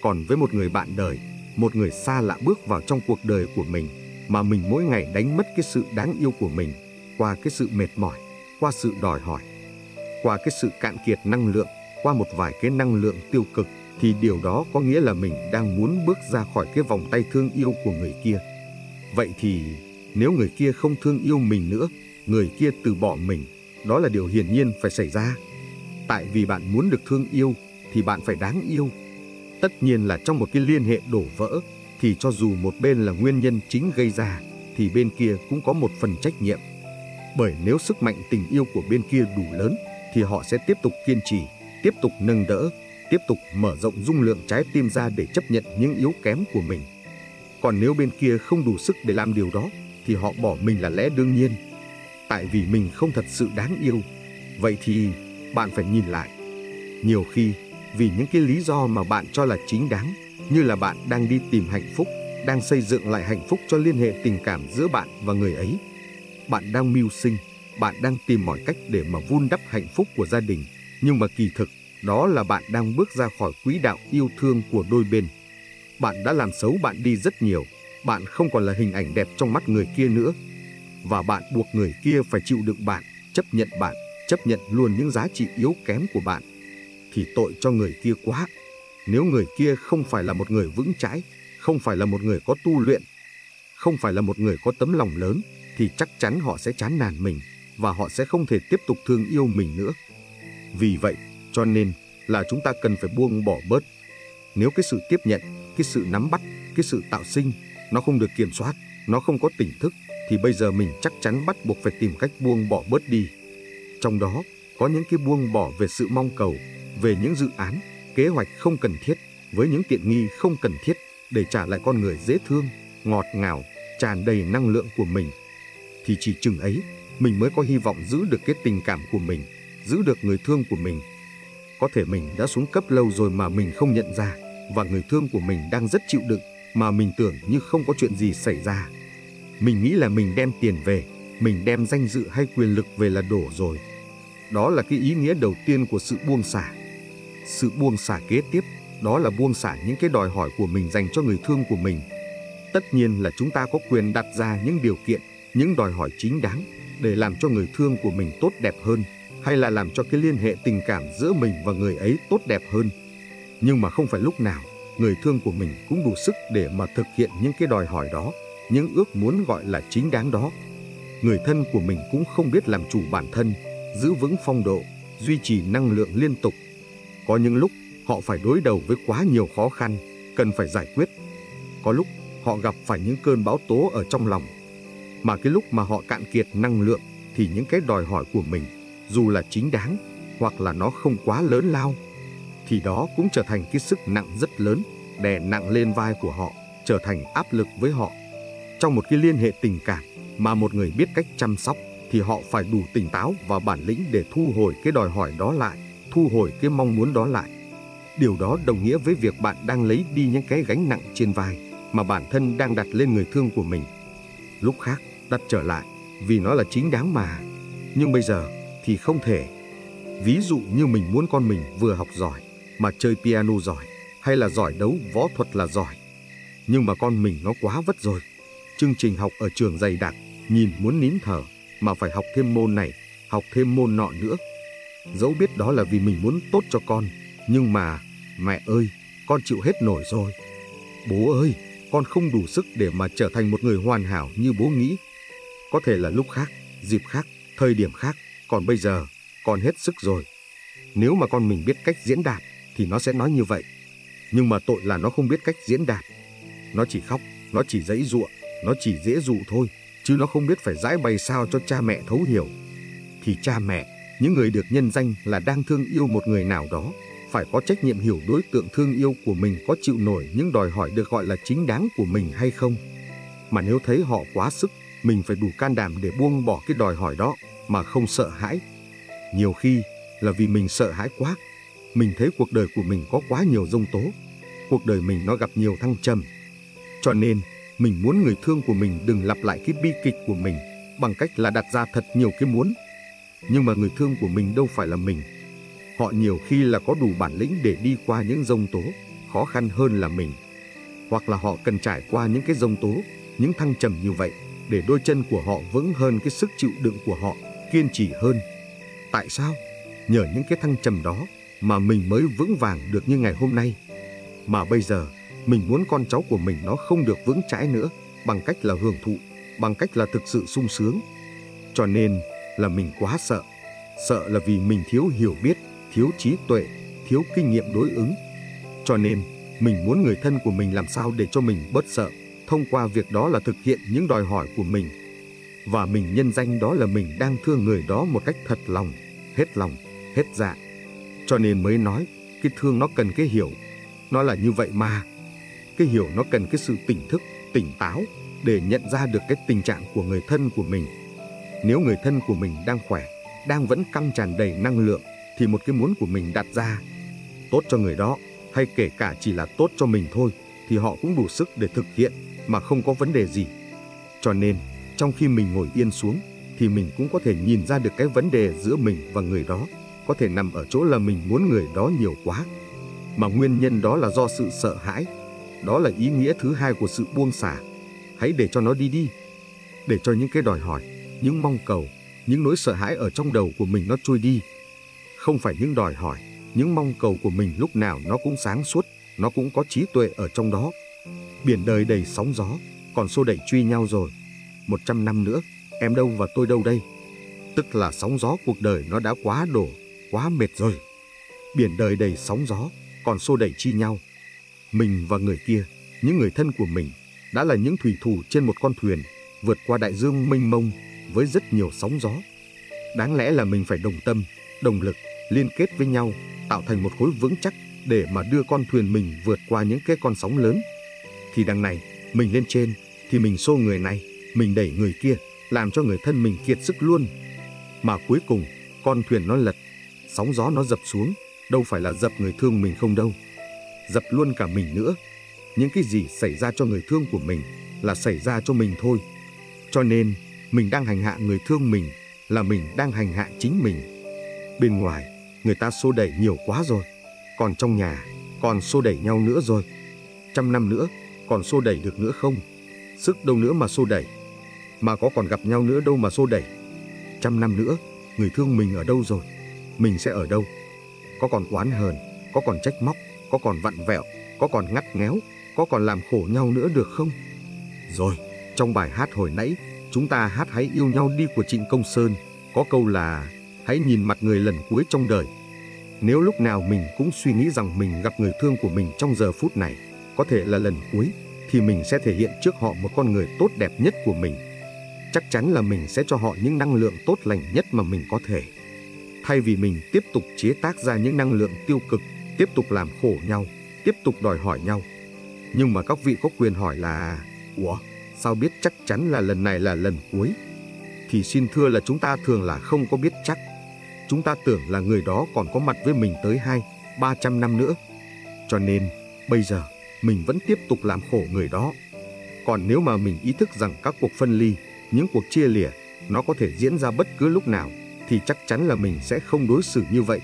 Còn với một người bạn đời, một người xa lạ bước vào trong cuộc đời của mình, mà mình mỗi ngày đánh mất cái sự đáng yêu của mình, qua cái sự mệt mỏi, qua sự đòi hỏi, qua cái sự cạn kiệt năng lượng, qua một vài cái năng lượng tiêu cực, thì điều đó có nghĩa là mình đang muốn bước ra khỏi cái vòng tay thương yêu của người kia. Vậy thì nếu người kia không thương yêu mình nữa, người kia từ bỏ mình, đó là điều hiển nhiên phải xảy ra. Tại vì bạn muốn được thương yêu thì bạn phải đáng yêu. Tất nhiên là trong một cái liên hệ đổ vỡ, thì cho dù một bên là nguyên nhân chính gây ra, thì bên kia cũng có một phần trách nhiệm. Bởi nếu sức mạnh tình yêu của bên kia đủ lớn, thì họ sẽ tiếp tục kiên trì, tiếp tục nâng đỡ, tiếp tục mở rộng dung lượng trái tim ra để chấp nhận những yếu kém của mình. Còn nếu bên kia không đủ sức để làm điều đó, thì họ bỏ mình là lẽ đương nhiên. Tại vì mình không thật sự đáng yêu. Vậy thì bạn phải nhìn lại. Nhiều khi vì những cái lý do mà bạn cho là chính đáng, như là bạn đang đi tìm hạnh phúc, đang xây dựng lại hạnh phúc cho liên hệ tình cảm giữa bạn và người ấy, bạn đang mưu sinh, bạn đang tìm mọi cách để mà vun đắp hạnh phúc của gia đình. Nhưng mà kỳ thực, đó là bạn đang bước ra khỏi quỹ đạo yêu thương của đôi bên. Bạn đã làm xấu bạn đi rất nhiều. Bạn không còn là hình ảnh đẹp trong mắt người kia nữa. Và bạn buộc người kia phải chịu đựng bạn, chấp nhận bạn, chấp nhận luôn những giá trị yếu kém của bạn. Thì tội cho người kia quá. Nếu người kia không phải là một người vững chãi, không phải là một người có tu luyện, không phải là một người có tấm lòng lớn, thì chắc chắn họ sẽ chán nản mình, và họ sẽ không thể tiếp tục thương yêu mình nữa. Vì vậy, cho nên là chúng ta cần phải buông bỏ bớt. Nếu cái sự tiếp nhận, cái sự nắm bắt, cái sự tạo sinh, nó không được kiểm soát, nó không có tỉnh thức, thì bây giờ mình chắc chắn bắt buộc phải tìm cách buông bỏ bớt đi. Trong đó có những cái buông bỏ về sự mong cầu, về những dự án, kế hoạch không cần thiết, với những tiện nghi không cần thiết, để trả lại con người dễ thương, ngọt ngào, tràn đầy năng lượng của mình. Thì chỉ chừng ấy, mình mới có hy vọng giữ được cái tình cảm của mình, giữ được người thương của mình. Có thể mình đã xuống cấp lâu rồi mà mình không nhận ra, và người thương của mình đang rất chịu đựng mà mình tưởng như không có chuyện gì xảy ra. Mình nghĩ là mình đem tiền về, mình đem danh dự hay quyền lực về là đủ rồi. Đó là cái ý nghĩa đầu tiên của sự buông xả. Sự buông xả kế tiếp, đó là buông xả những cái đòi hỏi của mình dành cho người thương của mình. Tất nhiên là chúng ta có quyền đặt ra những điều kiện, những đòi hỏi chính đáng để làm cho người thương của mình tốt đẹp hơn, hay là làm cho cái liên hệ tình cảm giữa mình và người ấy tốt đẹp hơn. Nhưng mà không phải lúc nào người thương của mình cũng đủ sức để mà thực hiện những cái đòi hỏi đó, những ước muốn gọi là chính đáng đó. Người thân của mình cũng không biết làm chủ bản thân, giữ vững phong độ, duy trì năng lượng liên tục. Có những lúc họ phải đối đầu với quá nhiều khó khăn cần phải giải quyết. Có lúc họ gặp phải những cơn bão tố ở trong lòng. Mà cái lúc mà họ cạn kiệt năng lượng thì những cái đòi hỏi của mình, dù là chính đáng hoặc là nó không quá lớn lao, thì đó cũng trở thành cái sức nặng rất lớn, đè nặng lên vai của họ, trở thành áp lực với họ. Trong một cái liên hệ tình cảm mà một người biết cách chăm sóc thì họ phải đủ tỉnh táo và bản lĩnh để thu hồi cái đòi hỏi đó lại, thu hồi cái mong muốn đó lại. Điều đó đồng nghĩa với việc bạn đang lấy đi những cái gánh nặng trên vai mà bản thân đang đặt lên người thương của mình. Lúc khác đặt trở lại vì nó là chính đáng mà, nhưng bây giờ thì không thể. Ví dụ như mình muốn con mình vừa học giỏi mà chơi piano giỏi, hay là giỏi đấu võ thuật là giỏi, nhưng mà con mình nó quá vất rồi. Chương trình học ở trường dày đặc, nhìn muốn nín thở, mà phải học thêm môn này, học thêm môn nọ nữa. Dẫu biết đó là vì mình muốn tốt cho con, nhưng mà mẹ ơi, con chịu hết nổi rồi. Bố ơi, con không đủ sức để mà trở thành một người hoàn hảo như bố nghĩ. Có thể là lúc khác, dịp khác, thời điểm khác, còn bây giờ con hết sức rồi. Nếu mà con mình biết cách diễn đạt thì nó sẽ nói như vậy. Nhưng mà tội là nó không biết cách diễn đạt. Nó chỉ khóc, nó chỉ giãy giụa, nó chỉ dễ dụ thôi, chứ nó không biết phải giải bày sao cho cha mẹ thấu hiểu. Thì cha mẹ, những người được nhân danh là đang thương yêu một người nào đó, phải có trách nhiệm hiểu đối tượng thương yêu của mình có chịu nổi những đòi hỏi được gọi là chính đáng của mình hay không. Mà nếu thấy họ quá sức, mình phải đủ can đảm để buông bỏ cái đòi hỏi đó mà không sợ hãi. Nhiều khi là vì mình sợ hãi quá. Mình thấy cuộc đời của mình có quá nhiều giông tố, cuộc đời mình nó gặp nhiều thăng trầm. Cho nên mình muốn người thương của mình đừng lặp lại cái bi kịch của mình bằng cách là đặt ra thật nhiều cái muốn. Nhưng mà người thương của mình đâu phải là mình. Họ nhiều khi là có đủ bản lĩnh để đi qua những giông tố khó khăn hơn là mình. Hoặc là họ cần trải qua những cái giông tố, những thăng trầm như vậy để đôi chân của họ vững hơn cái sức chịu đựng của họ, kiên trì hơn. Tại sao? Nhờ những cái thăng trầm đó mà mình mới vững vàng được như ngày hôm nay. Mà bây giờ mình muốn con cháu của mình nó không được vững chãi nữa bằng cách là hưởng thụ, bằng cách là thực sự sung sướng. Cho nên là mình quá sợ. Sợ là vì mình thiếu hiểu biết, thiếu trí tuệ, thiếu kinh nghiệm đối ứng. Cho nên mình muốn người thân của mình làm sao để cho mình bớt sợ, thông qua việc đó là thực hiện những đòi hỏi của mình. Và mình nhân danh đó là mình đang thương người đó một cách thật lòng, hết lòng, hết dạ. Cho nên mới nói cái thương nó cần cái hiểu. Nó là như vậy mà. Cái hiểu nó cần cái sự tỉnh thức, tỉnh táo để nhận ra được cái tình trạng của người thân của mình. Nếu người thân của mình đang khỏe, đang vẫn căng tràn đầy năng lượng, thì một cái muốn của mình đặt ra tốt cho người đó, hay kể cả chỉ là tốt cho mình thôi, thì họ cũng đủ sức để thực hiện mà không có vấn đề gì. Cho nên trong khi mình ngồi yên xuống thì mình cũng có thể nhìn ra được cái vấn đề giữa mình và người đó có thể nằm ở chỗ là mình muốn người đó nhiều quá. Mà nguyên nhân đó là do sự sợ hãi. Đó là ý nghĩa thứ hai của sự buông xả. Hãy để cho nó đi đi. Để cho những cái đòi hỏi, những mong cầu, những nỗi sợ hãi ở trong đầu của mình nó trôi đi. Không phải những đòi hỏi, những mong cầu của mình lúc nào nó cũng sáng suốt, nó cũng có trí tuệ ở trong đó. Biển đời đầy sóng gió, còn xô đẩy truy nhau rồi. Một trăm năm nữa, em đâu và tôi đâu đây? Tức là sóng gió cuộc đời nó đã quá đổ, quá mệt rồi. Biển đời đầy sóng gió, còn xô đẩy chi nhau. Mình và người kia, những người thân của mình, đã là những thủy thủ trên một con thuyền vượt qua đại dương mênh mông với rất nhiều sóng gió. Đáng lẽ là mình phải đồng tâm, đồng lực, liên kết với nhau, tạo thành một khối vững chắc để mà đưa con thuyền mình vượt qua những cái con sóng lớn. Thì đằng này, mình lên trên, thì mình xô người này, mình đẩy người kia, làm cho người thân mình kiệt sức luôn. Mà cuối cùng, con thuyền nó lật, sóng gió nó dập xuống, đâu phải là dập người thương mình không đâu, dập luôn cả mình nữa. Những cái gì xảy ra cho người thương của mình là xảy ra cho mình thôi. Cho nên, mình đang hành hạ người thương mình là mình đang hành hạ chính mình. Bên ngoài, người ta xô đẩy nhiều quá rồi, còn trong nhà, còn xô đẩy nhau nữa rồi. Trăm năm nữa, còn xô đẩy được nữa không? Sức đâu nữa mà xô đẩy? Mà có còn gặp nhau nữa đâu mà xô đẩy? Trăm năm nữa, người thương mình ở đâu rồi? Mình sẽ ở đâu? Có còn oán hờn, có còn trách móc, có còn vặn vẹo, có còn ngắt ngéo, có còn làm khổ nhau nữa được không? Rồi, trong bài hát hồi nãy, chúng ta hát Hãy Yêu Nhau Đi của Trịnh Công Sơn, có câu là hãy nhìn mặt người lần cuối trong đời. Nếu lúc nào mình cũng suy nghĩ rằng mình gặp người thương của mình trong giờ phút này, có thể là lần cuối, thì mình sẽ thể hiện trước họ một con người tốt đẹp nhất của mình. Chắc chắn là mình sẽ cho họ những năng lượng tốt lành nhất mà mình có thể. Thay vì mình tiếp tục chế tác ra những năng lượng tiêu cực, tiếp tục làm khổ nhau, tiếp tục đòi hỏi nhau. Nhưng mà các vị có quyền hỏi là ủa, sao biết chắc chắn là lần này là lần cuối? Thì xin thưa là chúng ta thường là không có biết chắc. Chúng ta tưởng là người đó còn có mặt với mình tới hai, ba trăm năm nữa. Cho nên, bây giờ, mình vẫn tiếp tục làm khổ người đó. Còn nếu mà mình ý thức rằng các cuộc phân ly, những cuộc chia lìa, nó có thể diễn ra bất cứ lúc nào, thì chắc chắn là mình sẽ không đối xử như vậy.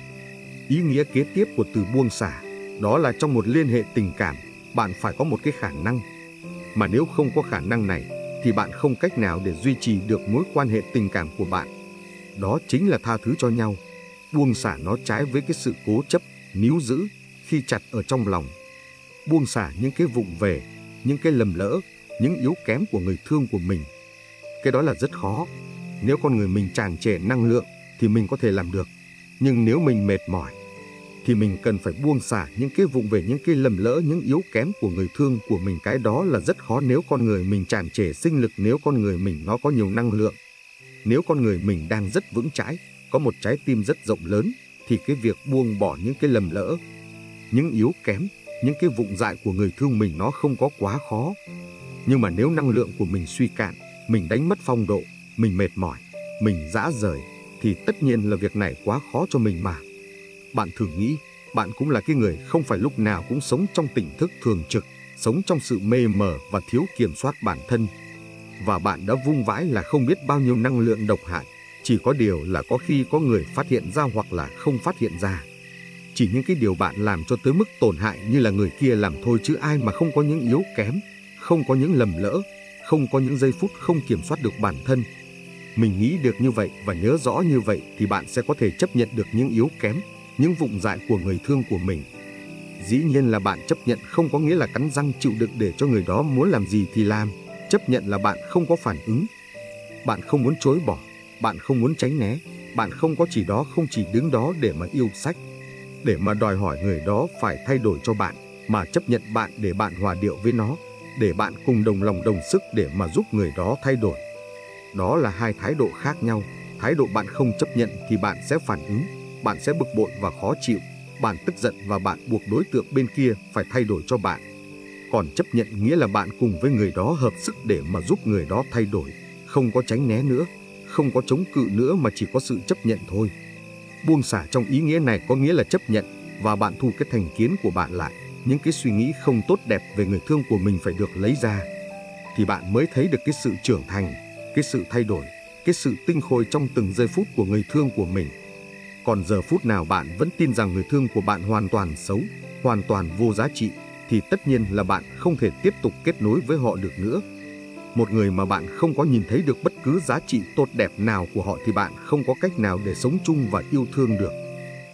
Ý nghĩa kế tiếp của từ buông xả, đó là trong một liên hệ tình cảm, bạn phải có một cái khả năng. Mà nếu không có khả năng này, thì bạn không cách nào để duy trì được mối quan hệ tình cảm của bạn. Đó chính là tha thứ cho nhau. Buông xả nó trái với cái sự cố chấp, níu giữ, khi chặt ở trong lòng. Buông xả những cái vụng về, những cái lầm lỡ, những yếu kém của người thương của mình. Cái đó là rất khó. Nếu con người mình tràn trề năng lượng, thì mình có thể làm được. Nhưng nếu mình mệt mỏi, thì mình cần phải buông xả những cái vụng về, những cái lầm lỡ, những yếu kém của người thương của mình. Cái đó là rất khó nếu con người mình tràn trề sinh lực, nếu con người mình nó có nhiều năng lượng. Nếu con người mình đang rất vững chãi, có một trái tim rất rộng lớn, thì cái việc buông bỏ những cái lầm lỡ, những yếu kém, những cái vụng dại của người thương mình nó không có quá khó. Nhưng mà nếu năng lượng của mình suy cạn, mình đánh mất phong độ, mình mệt mỏi, mình dã rời, thì tất nhiên là việc này quá khó cho mình mà. Bạn thử nghĩ, bạn cũng là cái người không phải lúc nào cũng sống trong tỉnh thức thường trực, sống trong sự mê mờ và thiếu kiểm soát bản thân. Và bạn đã vung vãi là không biết bao nhiêu năng lượng độc hại, chỉ có điều là có khi có người phát hiện ra hoặc là không phát hiện ra. Chỉ những cái điều bạn làm cho tới mức tổn hại như là người kia làm thôi, chứ ai mà không có những yếu kém, không có những lầm lỡ, không có những giây phút không kiểm soát được bản thân. Mình nghĩ được như vậy và nhớ rõ như vậy thì bạn sẽ có thể chấp nhận được những yếu kém, những vụng dại của người thương của mình. Dĩ nhiên là bạn chấp nhận không có nghĩa là cắn răng chịu đựng để cho người đó muốn làm gì thì làm. Chấp nhận là bạn không có phản ứng, bạn không muốn chối bỏ, bạn không muốn tránh né, bạn không có chỉ đó, không chỉ đứng đó để mà yêu sách, để mà đòi hỏi người đó phải thay đổi cho bạn, mà chấp nhận bạn để bạn hòa điệu với nó, để bạn cùng đồng lòng đồng sức để mà giúp người đó thay đổi. Đó là hai thái độ khác nhau. Thái độ bạn không chấp nhận thì bạn sẽ phản ứng, bạn sẽ bực bội và khó chịu, bạn tức giận và bạn buộc đối tượng bên kia phải thay đổi cho bạn. Còn chấp nhận nghĩa là bạn cùng với người đó hợp sức để mà giúp người đó thay đổi, không có tránh né nữa, không có chống cự nữa mà chỉ có sự chấp nhận thôi. Buông xả trong ý nghĩa này có nghĩa là chấp nhận, và bạn thu cái thành kiến của bạn lại, những cái suy nghĩ không tốt đẹp về người thương của mình phải được lấy ra. Thì bạn mới thấy được cái sự trưởng thành, cái sự thay đổi, cái sự tinh khôi trong từng giây phút của người thương của mình. Còn giờ phút nào bạn vẫn tin rằng người thương của bạn hoàn toàn xấu, hoàn toàn vô giá trị, thì tất nhiên là bạn không thể tiếp tục kết nối với họ được nữa. Một người mà bạn không có nhìn thấy được bất cứ giá trị tốt đẹp nào của họ thì bạn không có cách nào để sống chung và yêu thương được.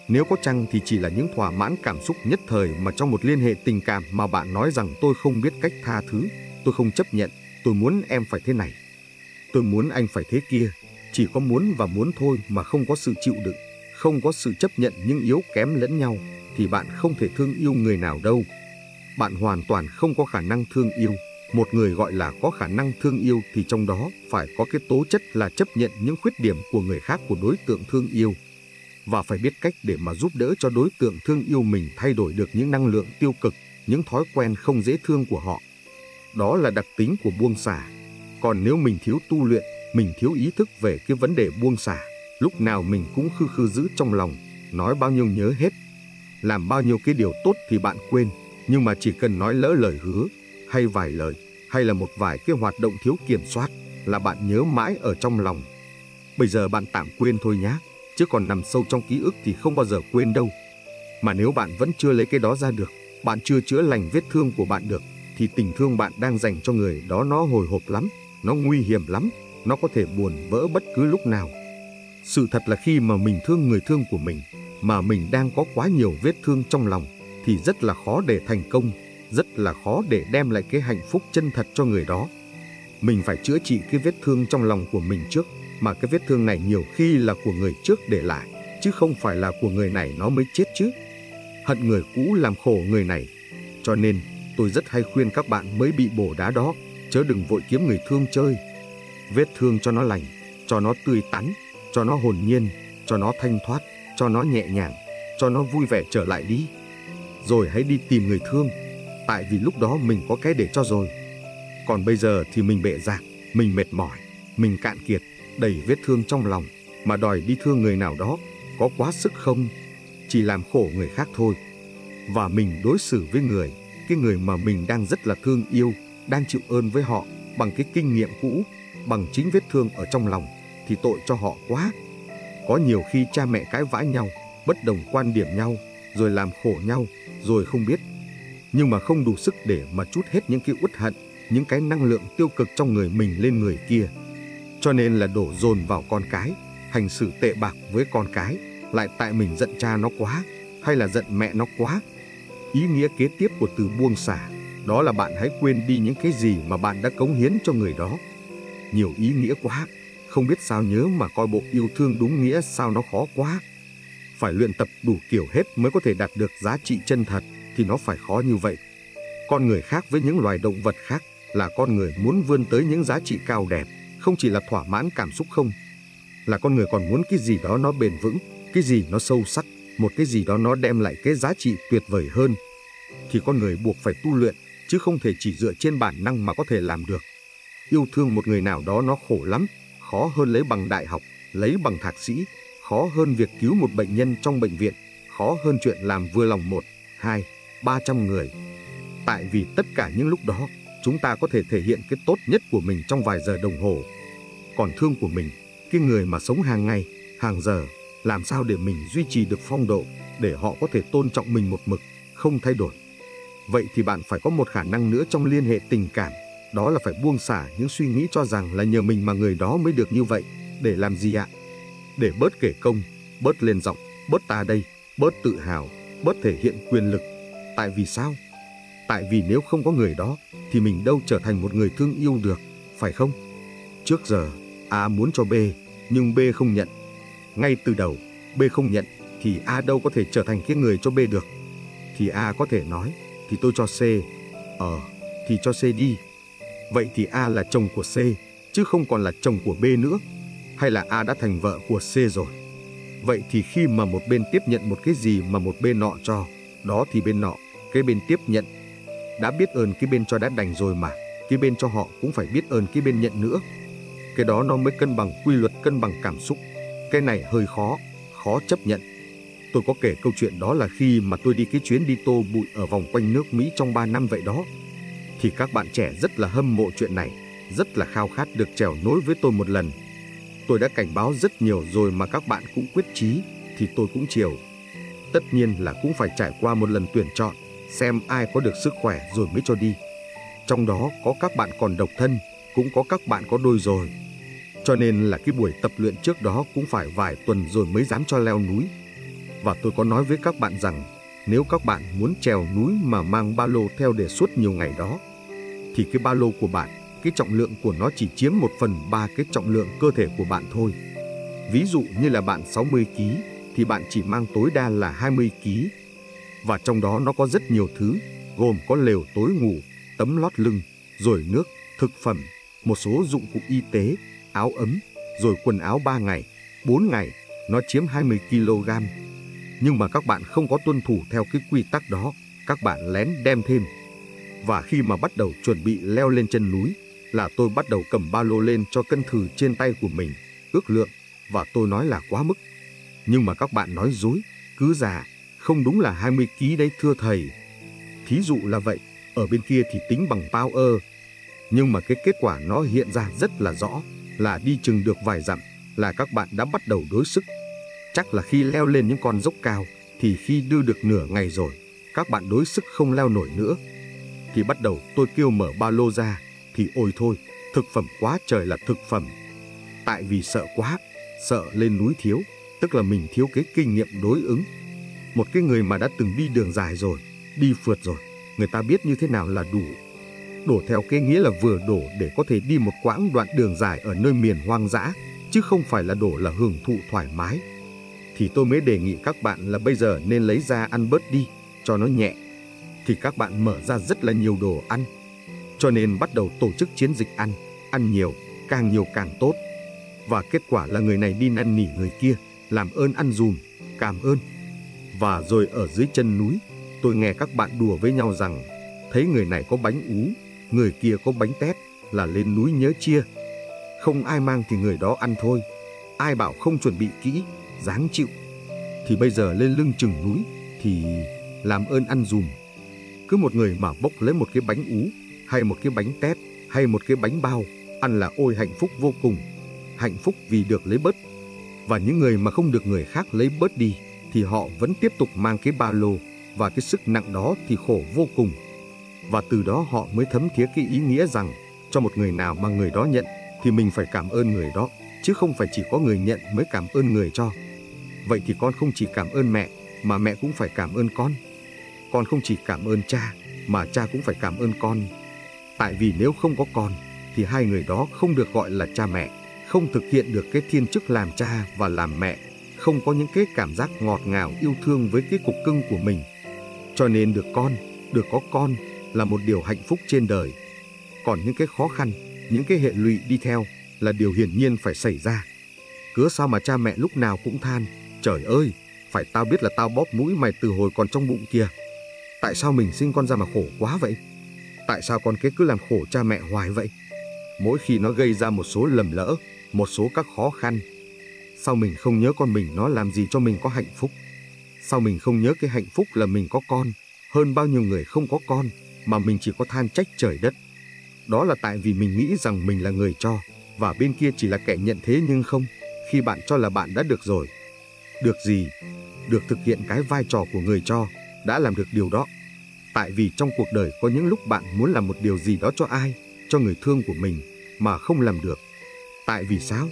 Nếu có chăng thì chỉ là những thỏa mãn cảm xúc nhất thời mà trong một liên hệ tình cảm mà bạn nói rằng tôi không biết cách tha thứ, tôi không chấp nhận, tôi muốn em phải thế này, tôi muốn anh phải thế kia, chỉ có muốn và muốn thôi mà không có sự chịu đựng, không có sự chấp nhận những yếu kém lẫn nhau, thì bạn không thể thương yêu người nào đâu. Bạn hoàn toàn không có khả năng thương yêu. Một người gọi là có khả năng thương yêu thì trong đó phải có cái tố chất là chấp nhận những khuyết điểm của người khác, của đối tượng thương yêu, và phải biết cách để mà giúp đỡ cho đối tượng thương yêu mình thay đổi được những năng lượng tiêu cực, những thói quen không dễ thương của họ. Đó là đặc tính của buông xả. Còn nếu mình thiếu tu luyện, mình thiếu ý thức về cái vấn đề buông xả, lúc nào mình cũng khư khư giữ trong lòng, nói bao nhiêu nhớ hết, làm bao nhiêu cái điều tốt thì bạn quên, nhưng mà chỉ cần nói lỡ lời hứa, hay vài lời, hay là một vài cái hoạt động thiếu kiểm soát là bạn nhớ mãi ở trong lòng. Bây giờ bạn tạm quên thôi nhá, chứ còn nằm sâu trong ký ức thì không bao giờ quên đâu. Mà nếu bạn vẫn chưa lấy cái đó ra được, bạn chưa chữa lành vết thương của bạn được, thì tình thương bạn đang dành cho người đó nó hồi hộp lắm, nó nguy hiểm lắm, nó có thể buồn vỡ bất cứ lúc nào. Sự thật là khi mà mình thương người thương của mình, mà mình đang có quá nhiều vết thương trong lòng, thì rất là khó để thành công, rất là khó để đem lại cái hạnh phúc chân thật cho người đó. Mình phải chữa trị cái vết thương trong lòng của mình trước, mà cái vết thương này nhiều khi là của người trước để lại, chứ không phải là của người này nó mới chết chứ. Hận người cũ làm khổ người này. Cho nên tôi rất hay khuyên các bạn mới bị bổ đá đó, chớ đừng vội kiếm người thương chơi. Vết thương cho nó lành, cho nó tươi tắn, cho nó hồn nhiên, cho nó thanh thoát, cho nó nhẹ nhàng, cho nó vui vẻ trở lại đi. Rồi hãy đi tìm người thương, tại vì lúc đó mình có cái để cho rồi. Còn bây giờ thì mình bệ rạc, mình mệt mỏi, mình cạn kiệt, đầy vết thương trong lòng, mà đòi đi thương người nào đó, có quá sức không? Chỉ làm khổ người khác thôi. Và mình đối xử với người, cái người mà mình đang rất là thương yêu, đang chịu ơn với họ, bằng cái kinh nghiệm cũ, bằng chính vết thương ở trong lòng, thì tội cho họ quá. Có nhiều khi cha mẹ cãi vã nhau, bất đồng quan điểm nhau, rồi làm khổ nhau, rồi không biết, nhưng mà không đủ sức để mà trút hết những cái uất hận, những cái năng lượng tiêu cực trong người mình lên người kia. Cho nên là đổ dồn vào con cái, hành xử tệ bạc với con cái, lại tại mình giận cha nó quá, hay là giận mẹ nó quá. Ý nghĩa kế tiếp của từ buông xả, đó là bạn hãy quên đi những cái gì mà bạn đã cống hiến cho người đó. Nhiều ý nghĩa quá, không biết sao nhớ mà coi bộ yêu thương đúng nghĩa sao nó khó quá. Phải luyện tập đủ kiểu hết mới có thể đạt được giá trị chân thật, thì nó phải khó như vậy. Con người khác với những loài động vật khác là con người muốn vươn tới những giá trị cao đẹp, không chỉ là thỏa mãn cảm xúc không. Là con người còn muốn cái gì đó nó bền vững, cái gì nó sâu sắc, một cái gì đó nó đem lại cái giá trị tuyệt vời hơn. Thì con người buộc phải tu luyện, chứ không thể chỉ dựa trên bản năng mà có thể làm được. Yêu thương một người nào đó nó khổ lắm, khó hơn lấy bằng đại học, lấy bằng thạc sĩ, khó hơn việc cứu một bệnh nhân trong bệnh viện, khó hơn chuyện làm vừa lòng một, hai, ba trăm người. Tại vì tất cả những lúc đó, chúng ta có thể thể hiện cái tốt nhất của mình trong vài giờ đồng hồ. Còn thương của mình, cái người mà sống hàng ngày, hàng giờ, làm sao để mình duy trì được phong độ, để họ có thể tôn trọng mình một mực, không thay đổi. Vậy thì bạn phải có một khả năng nữa trong liên hệ tình cảm, đó là phải buông xả những suy nghĩ cho rằng là nhờ mình mà người đó mới được như vậy. Để làm gì ạ? Để bớt kể công, bớt lên giọng, bớt ta đây, bớt tự hào, bớt thể hiện quyền lực. Tại vì sao? Tại vì nếu không có người đó, thì mình đâu trở thành một người thương yêu được, phải không? Trước giờ, A muốn cho B, nhưng B không nhận. Ngay từ đầu, B không nhận, thì A đâu có thể trở thành cái người cho B được. Thì A có thể nói, thì tôi cho C, ờ, thì cho C đi. Vậy thì A là chồng của C, chứ không còn là chồng của B nữa. Hay là A đã thành vợ của C rồi. Vậy thì khi mà một bên tiếp nhận một cái gì mà một bên nọ cho, đó thì bên nọ, cái bên tiếp nhận, đã biết ơn cái bên cho đã đành rồi mà, cái bên cho họ cũng phải biết ơn cái bên nhận nữa. Cái đó nó mới cân bằng quy luật, cân bằng cảm xúc. Cái này hơi khó, khó chấp nhận. Tôi có kể câu chuyện đó là khi mà tôi đi cái chuyến đi tô bụi ở vòng quanh nước Mỹ trong ba năm vậy đó. Thì các bạn trẻ rất là hâm mộ chuyện này, rất là khao khát được trèo nối với tôi một lần. Tôi đã cảnh báo rất nhiều rồi mà các bạn cũng quyết chí, thì tôi cũng chiều. Tất nhiên là cũng phải trải qua một lần tuyển chọn, xem ai có được sức khỏe rồi mới cho đi. Trong đó có các bạn còn độc thân, cũng có các bạn có đôi rồi. Cho nên là cái buổi tập luyện trước đó cũng phải vài tuần rồi mới dám cho leo núi. Và tôi có nói với các bạn rằng, nếu các bạn muốn trèo núi mà mang ba lô theo để suốt nhiều ngày đó, thì cái ba lô của bạn, cái trọng lượng của nó chỉ chiếm một phần ba cái trọng lượng cơ thể của bạn thôi. Ví dụ như là bạn sáu mươi ki lô gam thì bạn chỉ mang tối đa là hai mươi ki lô gam. Và trong đó nó có rất nhiều thứ, gồm có lều tối ngủ, tấm lót lưng, rồi nước, thực phẩm, một số dụng cụ y tế, áo ấm, rồi quần áo ba ngày, bốn ngày, nó chiếm hai mươi ki lô gam. Nhưng mà các bạn không có tuân thủ theo cái quy tắc đó, các bạn lén đem thêm. Và khi mà bắt đầu chuẩn bị leo lên chân núi, là tôi bắt đầu cầm ba lô lên cho cân thử trên tay của mình, ước lượng, và tôi nói là quá mức. Nhưng mà các bạn nói dối, cứ giả, không đúng là hai mươi ki-lô-gam đấy thưa thầy. Thí dụ là vậy, ở bên kia thì tính bằng bao ơ. Nhưng mà cái kết quả nó hiện ra rất là rõ, là đi chừng được vài dặm là các bạn đã bắt đầu đuối sức. Chắc là khi leo lên những con dốc cao, thì khi đưa được nửa ngày rồi, các bạn đuối sức không leo nổi nữa. Thì bắt đầu tôi kêu mở ba lô ra, thì ôi thôi, thực phẩm quá trời là thực phẩm. Tại vì sợ quá, sợ lên núi thiếu, tức là mình thiếu cái kinh nghiệm đối ứng. Một cái người mà đã từng đi đường dài rồi, đi phượt rồi, người ta biết như thế nào là đủ. Đổ theo cái nghĩa là vừa đổ để có thể đi một quãng đoạn đường dài ở nơi miền hoang dã, chứ không phải là đổ là hưởng thụ thoải mái. Thì tôi mới đề nghị các bạn là bây giờ nên lấy ra ăn bớt đi, cho nó nhẹ. Thì các bạn mở ra rất là nhiều đồ ăn. Cho nên bắt đầu tổ chức chiến dịch ăn, ăn nhiều, càng nhiều càng tốt. Và kết quả là người này đi năn nỉ người kia, làm ơn ăn dùm, cảm ơn. Và rồi ở dưới chân núi, tôi nghe các bạn đùa với nhau rằng, thấy người này có bánh ú, người kia có bánh tét, là lên núi nhớ chia. Không ai mang thì người đó ăn thôi, ai bảo không chuẩn bị kỹ, dáng chịu. Thì bây giờ lên lưng chừng núi, thì làm ơn ăn dùm. Cứ một người mà bốc lấy một cái bánh ú, hay một cái bánh tét, hay một cái bánh bao, ăn là ôi hạnh phúc vô cùng. Hạnh phúc vì được lấy bớt. Và những người mà không được người khác lấy bớt đi, thì họ vẫn tiếp tục mang cái ba lô, và cái sức nặng đó thì khổ vô cùng. Và từ đó họ mới thấm thía cái ý nghĩa rằng, cho một người nào mà người đó nhận, thì mình phải cảm ơn người đó, chứ không phải chỉ có người nhận mới cảm ơn người cho. Vậy thì con không chỉ cảm ơn mẹ, mà mẹ cũng phải cảm ơn con. Con không chỉ cảm ơn cha, mà cha cũng phải cảm ơn con. Tại vì nếu không có con, thì hai người đó không được gọi là cha mẹ, không thực hiện được cái thiên chức làm cha và làm mẹ, không có những cái cảm giác ngọt ngào yêu thương với cái cục cưng của mình. Cho nên được con, được có con là một điều hạnh phúc trên đời. Còn những cái khó khăn, những cái hệ lụy đi theo là điều hiển nhiên phải xảy ra. Cớ sao mà cha mẹ lúc nào cũng than, trời ơi, phải tao biết là tao bóp mũi mày từ hồi còn trong bụng kìa. Tại sao mình sinh con ra mà khổ quá vậy? Tại sao con cứ làm khổ cha mẹ hoài vậy? Mỗi khi nó gây ra một số lầm lỡ, một số các khó khăn, sao mình không nhớ con mình nó làm gì cho mình có hạnh phúc? Sao mình không nhớ cái hạnh phúc là mình có con, hơn bao nhiêu người không có con, mà mình chỉ có than trách trời đất? Đó là tại vì mình nghĩ rằng mình là người cho, và bên kia chỉ là kẻ nhận. Thế nhưng không, khi bạn cho là bạn đã được rồi. Được gì? Được thực hiện cái vai trò của người cho, đã làm được điều đó. Tại vì trong cuộc đời có những lúc bạn muốn làm một điều gì đó cho ai, cho người thương của mình, mà không làm được. Tại vì sao?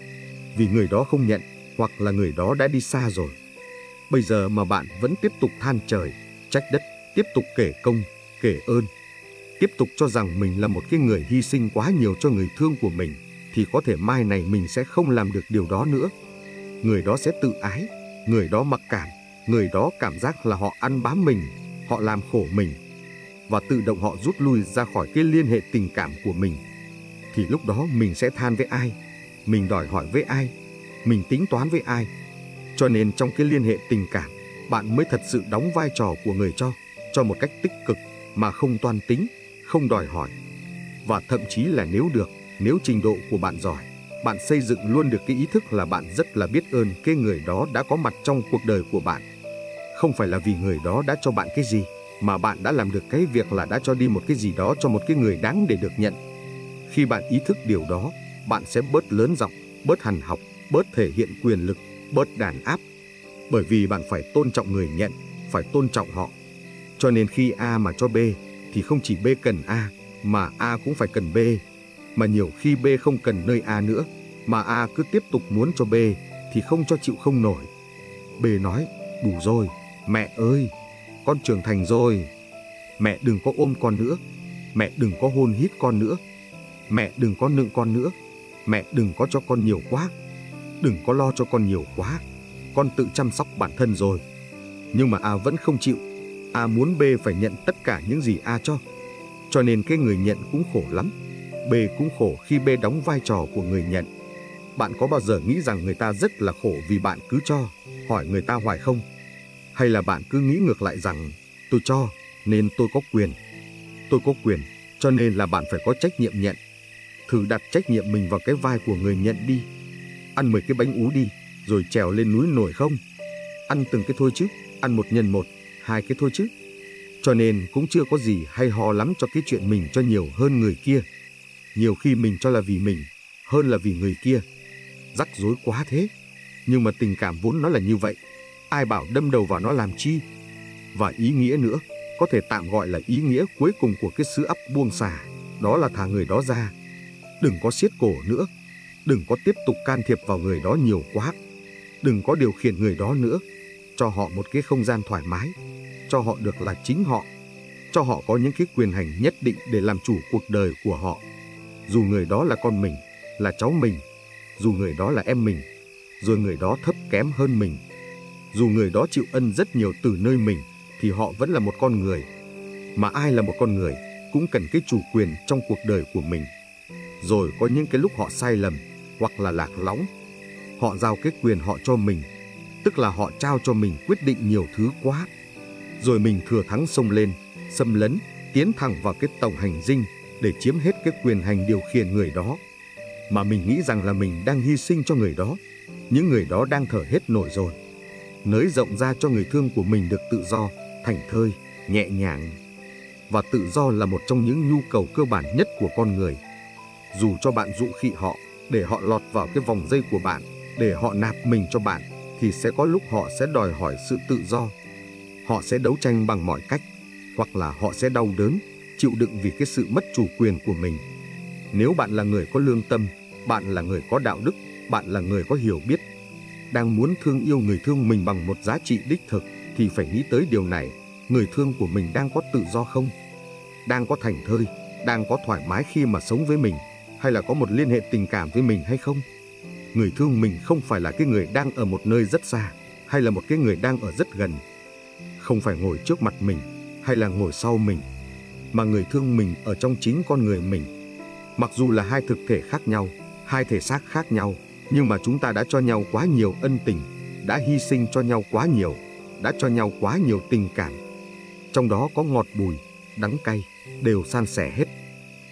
Vì người đó không nhận, hoặc là người đó đã đi xa rồi. Bây giờ mà bạn vẫn tiếp tục than trời, trách đất, tiếp tục kể công, kể ơn, tiếp tục cho rằng mình là một cái người hy sinh quá nhiều cho người thương của mình, thì có thể mai này mình sẽ không làm được điều đó nữa. Người đó sẽ tự ái, người đó mặc cảm, người đó cảm giác là họ ăn bám mình, họ làm khổ mình, và tự động họ rút lui ra khỏi cái liên hệ tình cảm của mình. Thì lúc đó mình sẽ than với ai? Mình đòi hỏi với ai? Mình tính toán với ai? Cho nên trong cái liên hệ tình cảm, bạn mới thật sự đóng vai trò của người cho, cho một cách tích cực mà không toan tính, không đòi hỏi. Và thậm chí là nếu được, nếu trình độ của bạn giỏi, bạn xây dựng luôn được cái ý thức là bạn rất là biết ơn cái người đó đã có mặt trong cuộc đời của bạn. Không phải là vì người đó đã cho bạn cái gì, mà bạn đã làm được cái việc là đã cho đi một cái gì đó cho một cái người đáng để được nhận. Khi bạn ý thức điều đó, bạn sẽ bớt lớn giọng, bớt hằn học, bớt thể hiện quyền lực, bớt đàn áp. Bởi vì bạn phải tôn trọng người nhận, phải tôn trọng họ. Cho nên khi A mà cho B, thì không chỉ B cần A, mà A cũng phải cần B. Mà nhiều khi B không cần nơi A nữa, mà A cứ tiếp tục muốn cho B, thì không cho chịu không nổi. B nói, đủ rồi, mẹ ơi, con trưởng thành rồi. Mẹ đừng có ôm con nữa. Mẹ đừng có hôn hít con nữa. Mẹ đừng có nựng con nữa. Mẹ đừng có cho con nhiều quá. Đừng có lo cho con nhiều quá. Con tự chăm sóc bản thân rồi. Nhưng mà A vẫn không chịu. A muốn B phải nhận tất cả những gì A cho. Cho nên cái người nhận cũng khổ lắm. B cũng khổ khi B đóng vai trò của người nhận. Bạn có bao giờ nghĩ rằng người ta rất là khổ vì bạn cứ cho, hỏi người ta hoài không? Hay là bạn cứ nghĩ ngược lại rằng tôi cho nên tôi có quyền. Tôi có quyền cho nên là bạn phải có trách nhiệm nhận. Thử đặt trách nhiệm mình vào cái vai của người nhận đi. Ăn mười cái bánh ú đi, rồi trèo lên núi nổi không? Ăn từng cái thôi chứ, ăn một nhân một, hai cái thôi chứ. Cho nên cũng chưa có gì hay ho lắm cho cái chuyện mình cho nhiều hơn người kia. Nhiều khi mình cho là vì mình, hơn là vì người kia. Rắc rối quá thế. Nhưng mà tình cảm vốn nó là như vậy. Ai bảo đâm đầu vào nó làm chi. Và ý nghĩa nữa, có thể tạm gọi là ý nghĩa cuối cùng của cái sứ ấp buông xả, đó là thả người đó ra. Đừng có siết cổ nữa. Đừng có tiếp tục can thiệp vào người đó nhiều quá. Đừng có điều khiển người đó nữa. Cho họ một cái không gian thoải mái. Cho họ được là chính họ. Cho họ có những cái quyền hành nhất định để làm chủ cuộc đời của họ. Dù người đó là con mình, là cháu mình, dù người đó là em mình, rồi người đó thấp kém hơn mình, dù người đó chịu ân rất nhiều từ nơi mình, thì họ vẫn là một con người. Mà ai là một con người cũng cần cái chủ quyền trong cuộc đời của mình. Rồi có những cái lúc họ sai lầm hoặc là lạc lõng, họ giao cái quyền họ cho mình, tức là họ trao cho mình quyết định nhiều thứ quá. Rồi mình thừa thắng xông lên, xâm lấn, tiến thẳng vào cái tổng hành dinh để chiếm hết cái quyền hành điều khiển người đó. Mà mình nghĩ rằng là mình đang hy sinh cho người đó. Những người đó đang thở hết nổi rồi. Nới rộng ra cho người thương của mình được tự do, thảnh thơi, nhẹ nhàng. Và tự do là một trong những nhu cầu cơ bản nhất của con người. Dù cho bạn dụ khị họ, để họ lọt vào cái vòng dây của bạn, để họ nạp mình cho bạn, thì sẽ có lúc họ sẽ đòi hỏi sự tự do. Họ sẽ đấu tranh bằng mọi cách, hoặc là họ sẽ đau đớn, chịu đựng vì cái sự mất chủ quyền của mình. Nếu bạn là người có lương tâm, bạn là người có đạo đức, bạn là người có hiểu biết, đang muốn thương yêu người thương mình bằng một giá trị đích thực, thì phải nghĩ tới điều này. Người thương của mình đang có tự do không? Đang có thảnh thơi, đang có thoải mái khi mà sống với mình, hay là có một liên hệ tình cảm với mình hay không? Người thương mình không phải là cái người đang ở một nơi rất xa, hay là một cái người đang ở rất gần. Không phải ngồi trước mặt mình, hay là ngồi sau mình, mà người thương mình ở trong chính con người mình. Mặc dù là hai thực thể khác nhau, hai thể xác khác nhau, nhưng mà chúng ta đã cho nhau quá nhiều ân tình, đã hy sinh cho nhau quá nhiều, đã cho nhau quá nhiều tình cảm. Trong đó có ngọt bùi, đắng cay, đều san sẻ hết.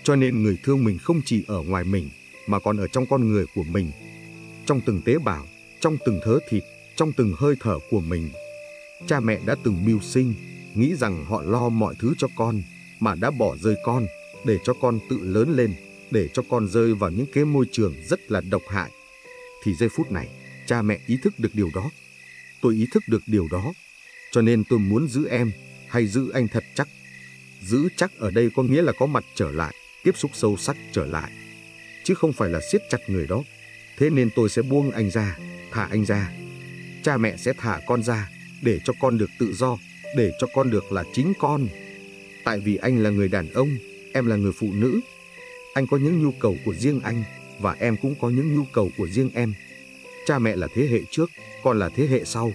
Cho nên người thương mình không chỉ ở ngoài mình, mà còn ở trong con người của mình, trong từng tế bào, trong từng thớ thịt, trong từng hơi thở của mình. Cha mẹ đã từng mưu sinh, nghĩ rằng họ lo mọi thứ cho con, mà đã bỏ rơi con, để cho con tự lớn lên, để cho con rơi vào những cái môi trường rất là độc hại. Thì giây phút này, cha mẹ ý thức được điều đó. Tôi ý thức được điều đó, cho nên tôi muốn giữ em, hay giữ anh thật chắc. Giữ chắc ở đây có nghĩa là có mặt trở lại, tiếp xúc sâu sắc trở lại, chứ không phải là siết chặt người đó. Thế nên tôi sẽ buông anh ra, thả anh ra. Cha mẹ sẽ thả con ra, để cho con được tự do, để cho con được là chính con. Tại vì anh là người đàn ông, em là người phụ nữ. Anh có những nhu cầu của riêng anh, và em cũng có những nhu cầu của riêng em. Cha mẹ là thế hệ trước, con là thế hệ sau.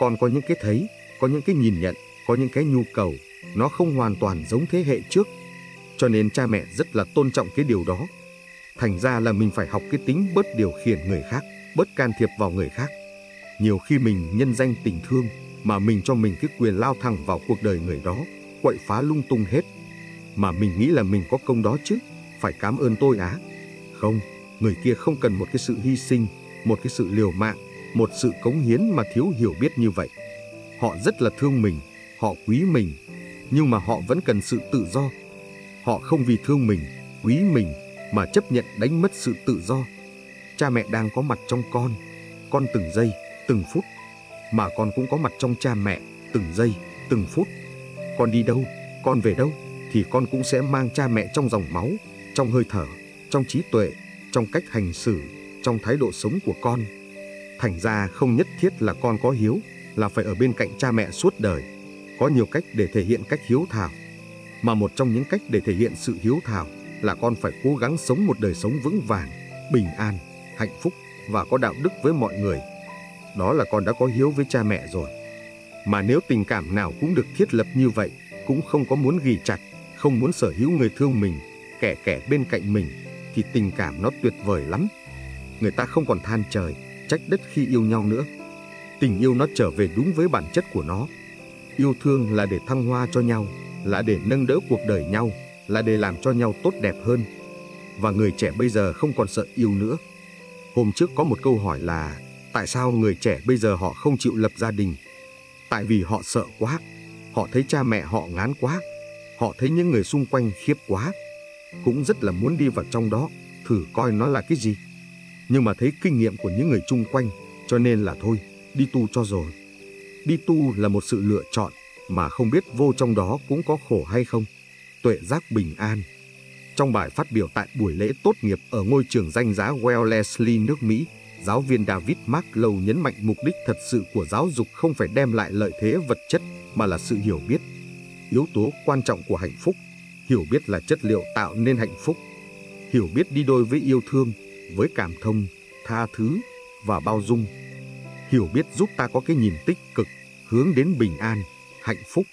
Con có những cái thấy, có những cái nhìn nhận, có những cái nhu cầu, nó không hoàn toàn giống thế hệ trước. Cho nên cha mẹ rất là tôn trọng cái điều đó. Thành ra là mình phải học cái tính bớt điều khiển người khác, bớt can thiệp vào người khác. Nhiều khi mình nhân danh tình thương mà mình cho mình cái quyền lao thẳng vào cuộc đời người đó, quậy phá lung tung hết. Mà mình nghĩ là mình có công đó chứ, phải cảm ơn tôi á. Không, người kia không cần một cái sự hy sinh, một cái sự liều mạng, một sự cống hiến mà thiếu hiểu biết như vậy. Họ rất là thương mình, họ quý mình, nhưng mà họ vẫn cần sự tự do. Họ không vì thương mình, quý mình mà chấp nhận đánh mất sự tự do. Cha mẹ đang có mặt trong con, con từng giây, từng phút, mà con cũng có mặt trong cha mẹ, từng giây, từng phút. Con đi đâu, con về đâu, thì con cũng sẽ mang cha mẹ trong dòng máu, trong hơi thở, trong trí tuệ, trong cách hành xử, trong thái độ sống của con. Thành ra không nhất thiết là con có hiếu là phải ở bên cạnh cha mẹ suốt đời. Có nhiều cách để thể hiện cách hiếu thảo, mà một trong những cách để thể hiện sự hiếu thảo là con phải cố gắng sống một đời sống vững vàng, bình an, hạnh phúc và có đạo đức với mọi người. Đó là con đã có hiếu với cha mẹ rồi. Mà nếu tình cảm nào cũng được thiết lập như vậy, cũng không có muốn ghì chặt, không muốn sở hữu người thương mình, kẻ kẻ bên cạnh mình, thì tình cảm nó tuyệt vời lắm. Người ta không còn than trời, trách đất khi yêu nhau nữa. Tình yêu nó trở về đúng với bản chất của nó. Yêu thương là để thăng hoa cho nhau, là để nâng đỡ cuộc đời nhau, là để làm cho nhau tốt đẹp hơn. Và người trẻ bây giờ không còn sợ yêu nữa. Hôm trước có một câu hỏi là tại sao người trẻ bây giờ họ không chịu lập gia đình? Tại vì họ sợ quá, họ thấy cha mẹ họ ngán quá, họ thấy những người xung quanh khiếp quá, cũng rất là muốn đi vào trong đó, thử coi nó là cái gì. Nhưng mà thấy kinh nghiệm của những người chung quanh, cho nên là thôi, đi tu cho rồi. Đi tu là một sự lựa chọn, mà không biết vô trong đó cũng có khổ hay không. Tuệ giác bình an. Trong bài phát biểu tại buổi lễ tốt nghiệp ở ngôi trường danh giá Wellesley nước Mỹ, giáo viên David Marklow nhấn mạnh mục đích thật sự của giáo dục không phải đem lại lợi thế vật chất, mà là sự hiểu biết. Yếu tố quan trọng của hạnh phúc, hiểu biết là chất liệu tạo nên hạnh phúc. Hiểu biết đi đôi với yêu thương, với cảm thông, tha thứ và bao dung. Hiểu biết giúp ta có cái nhìn tích cực, hướng đến bình an, hạnh phúc.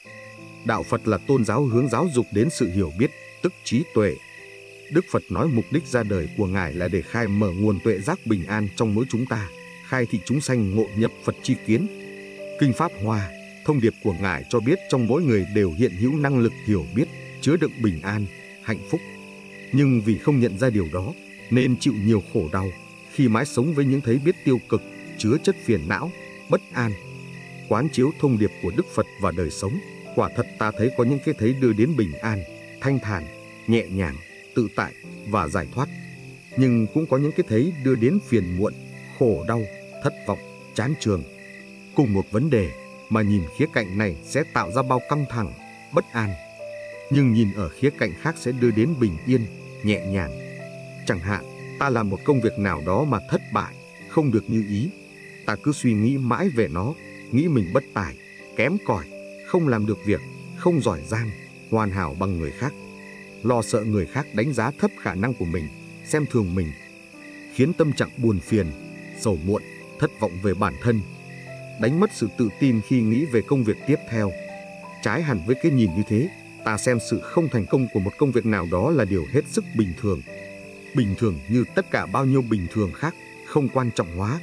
Đạo Phật là tôn giáo hướng giáo dục đến sự hiểu biết, tức trí tuệ. Đức Phật nói mục đích ra đời của Ngài là để khai mở nguồn tuệ giác bình an trong mỗi chúng ta, khai thị chúng sanh ngộ nhập Phật chi kiến. Kinh Pháp Hoa, thông điệp của Ngài cho biết trong mỗi người đều hiện hữu năng lực hiểu biết, chứa đựng bình an, hạnh phúc. Nhưng vì không nhận ra điều đó, nên chịu nhiều khổ đau, khi mãi sống với những thấy biết tiêu cực, chứa chất phiền não, bất an. Quán chiếu thông điệp của Đức Phật và đời sống, quả thật ta thấy có những cái thấy đưa đến bình an, thanh thản, nhẹ nhàng, tự tại và giải thoát. Nhưng cũng có những cái thấy đưa đến phiền muộn, khổ đau, thất vọng, chán chường. Cùng một vấn đề mà nhìn khía cạnh này sẽ tạo ra bao căng thẳng, bất an, nhưng nhìn ở khía cạnh khác sẽ đưa đến bình yên, nhẹ nhàng. Chẳng hạn, ta làm một công việc nào đó mà thất bại, không được như ý. Ta cứ suy nghĩ mãi về nó, nghĩ mình bất tài, kém cỏi, không làm được việc, không giỏi giang, hoàn hảo bằng người khác. Lo sợ người khác đánh giá thấp khả năng của mình, xem thường mình, khiến tâm trạng buồn phiền, sầu muộn, thất vọng về bản thân. Đánh mất sự tự tin khi nghĩ về công việc tiếp theo. Trái hẳn với cái nhìn như thế, ta xem sự không thành công của một công việc nào đó là điều hết sức bình thường. Bình thường như tất cả bao nhiêu bình thường khác, không quan trọng hóa.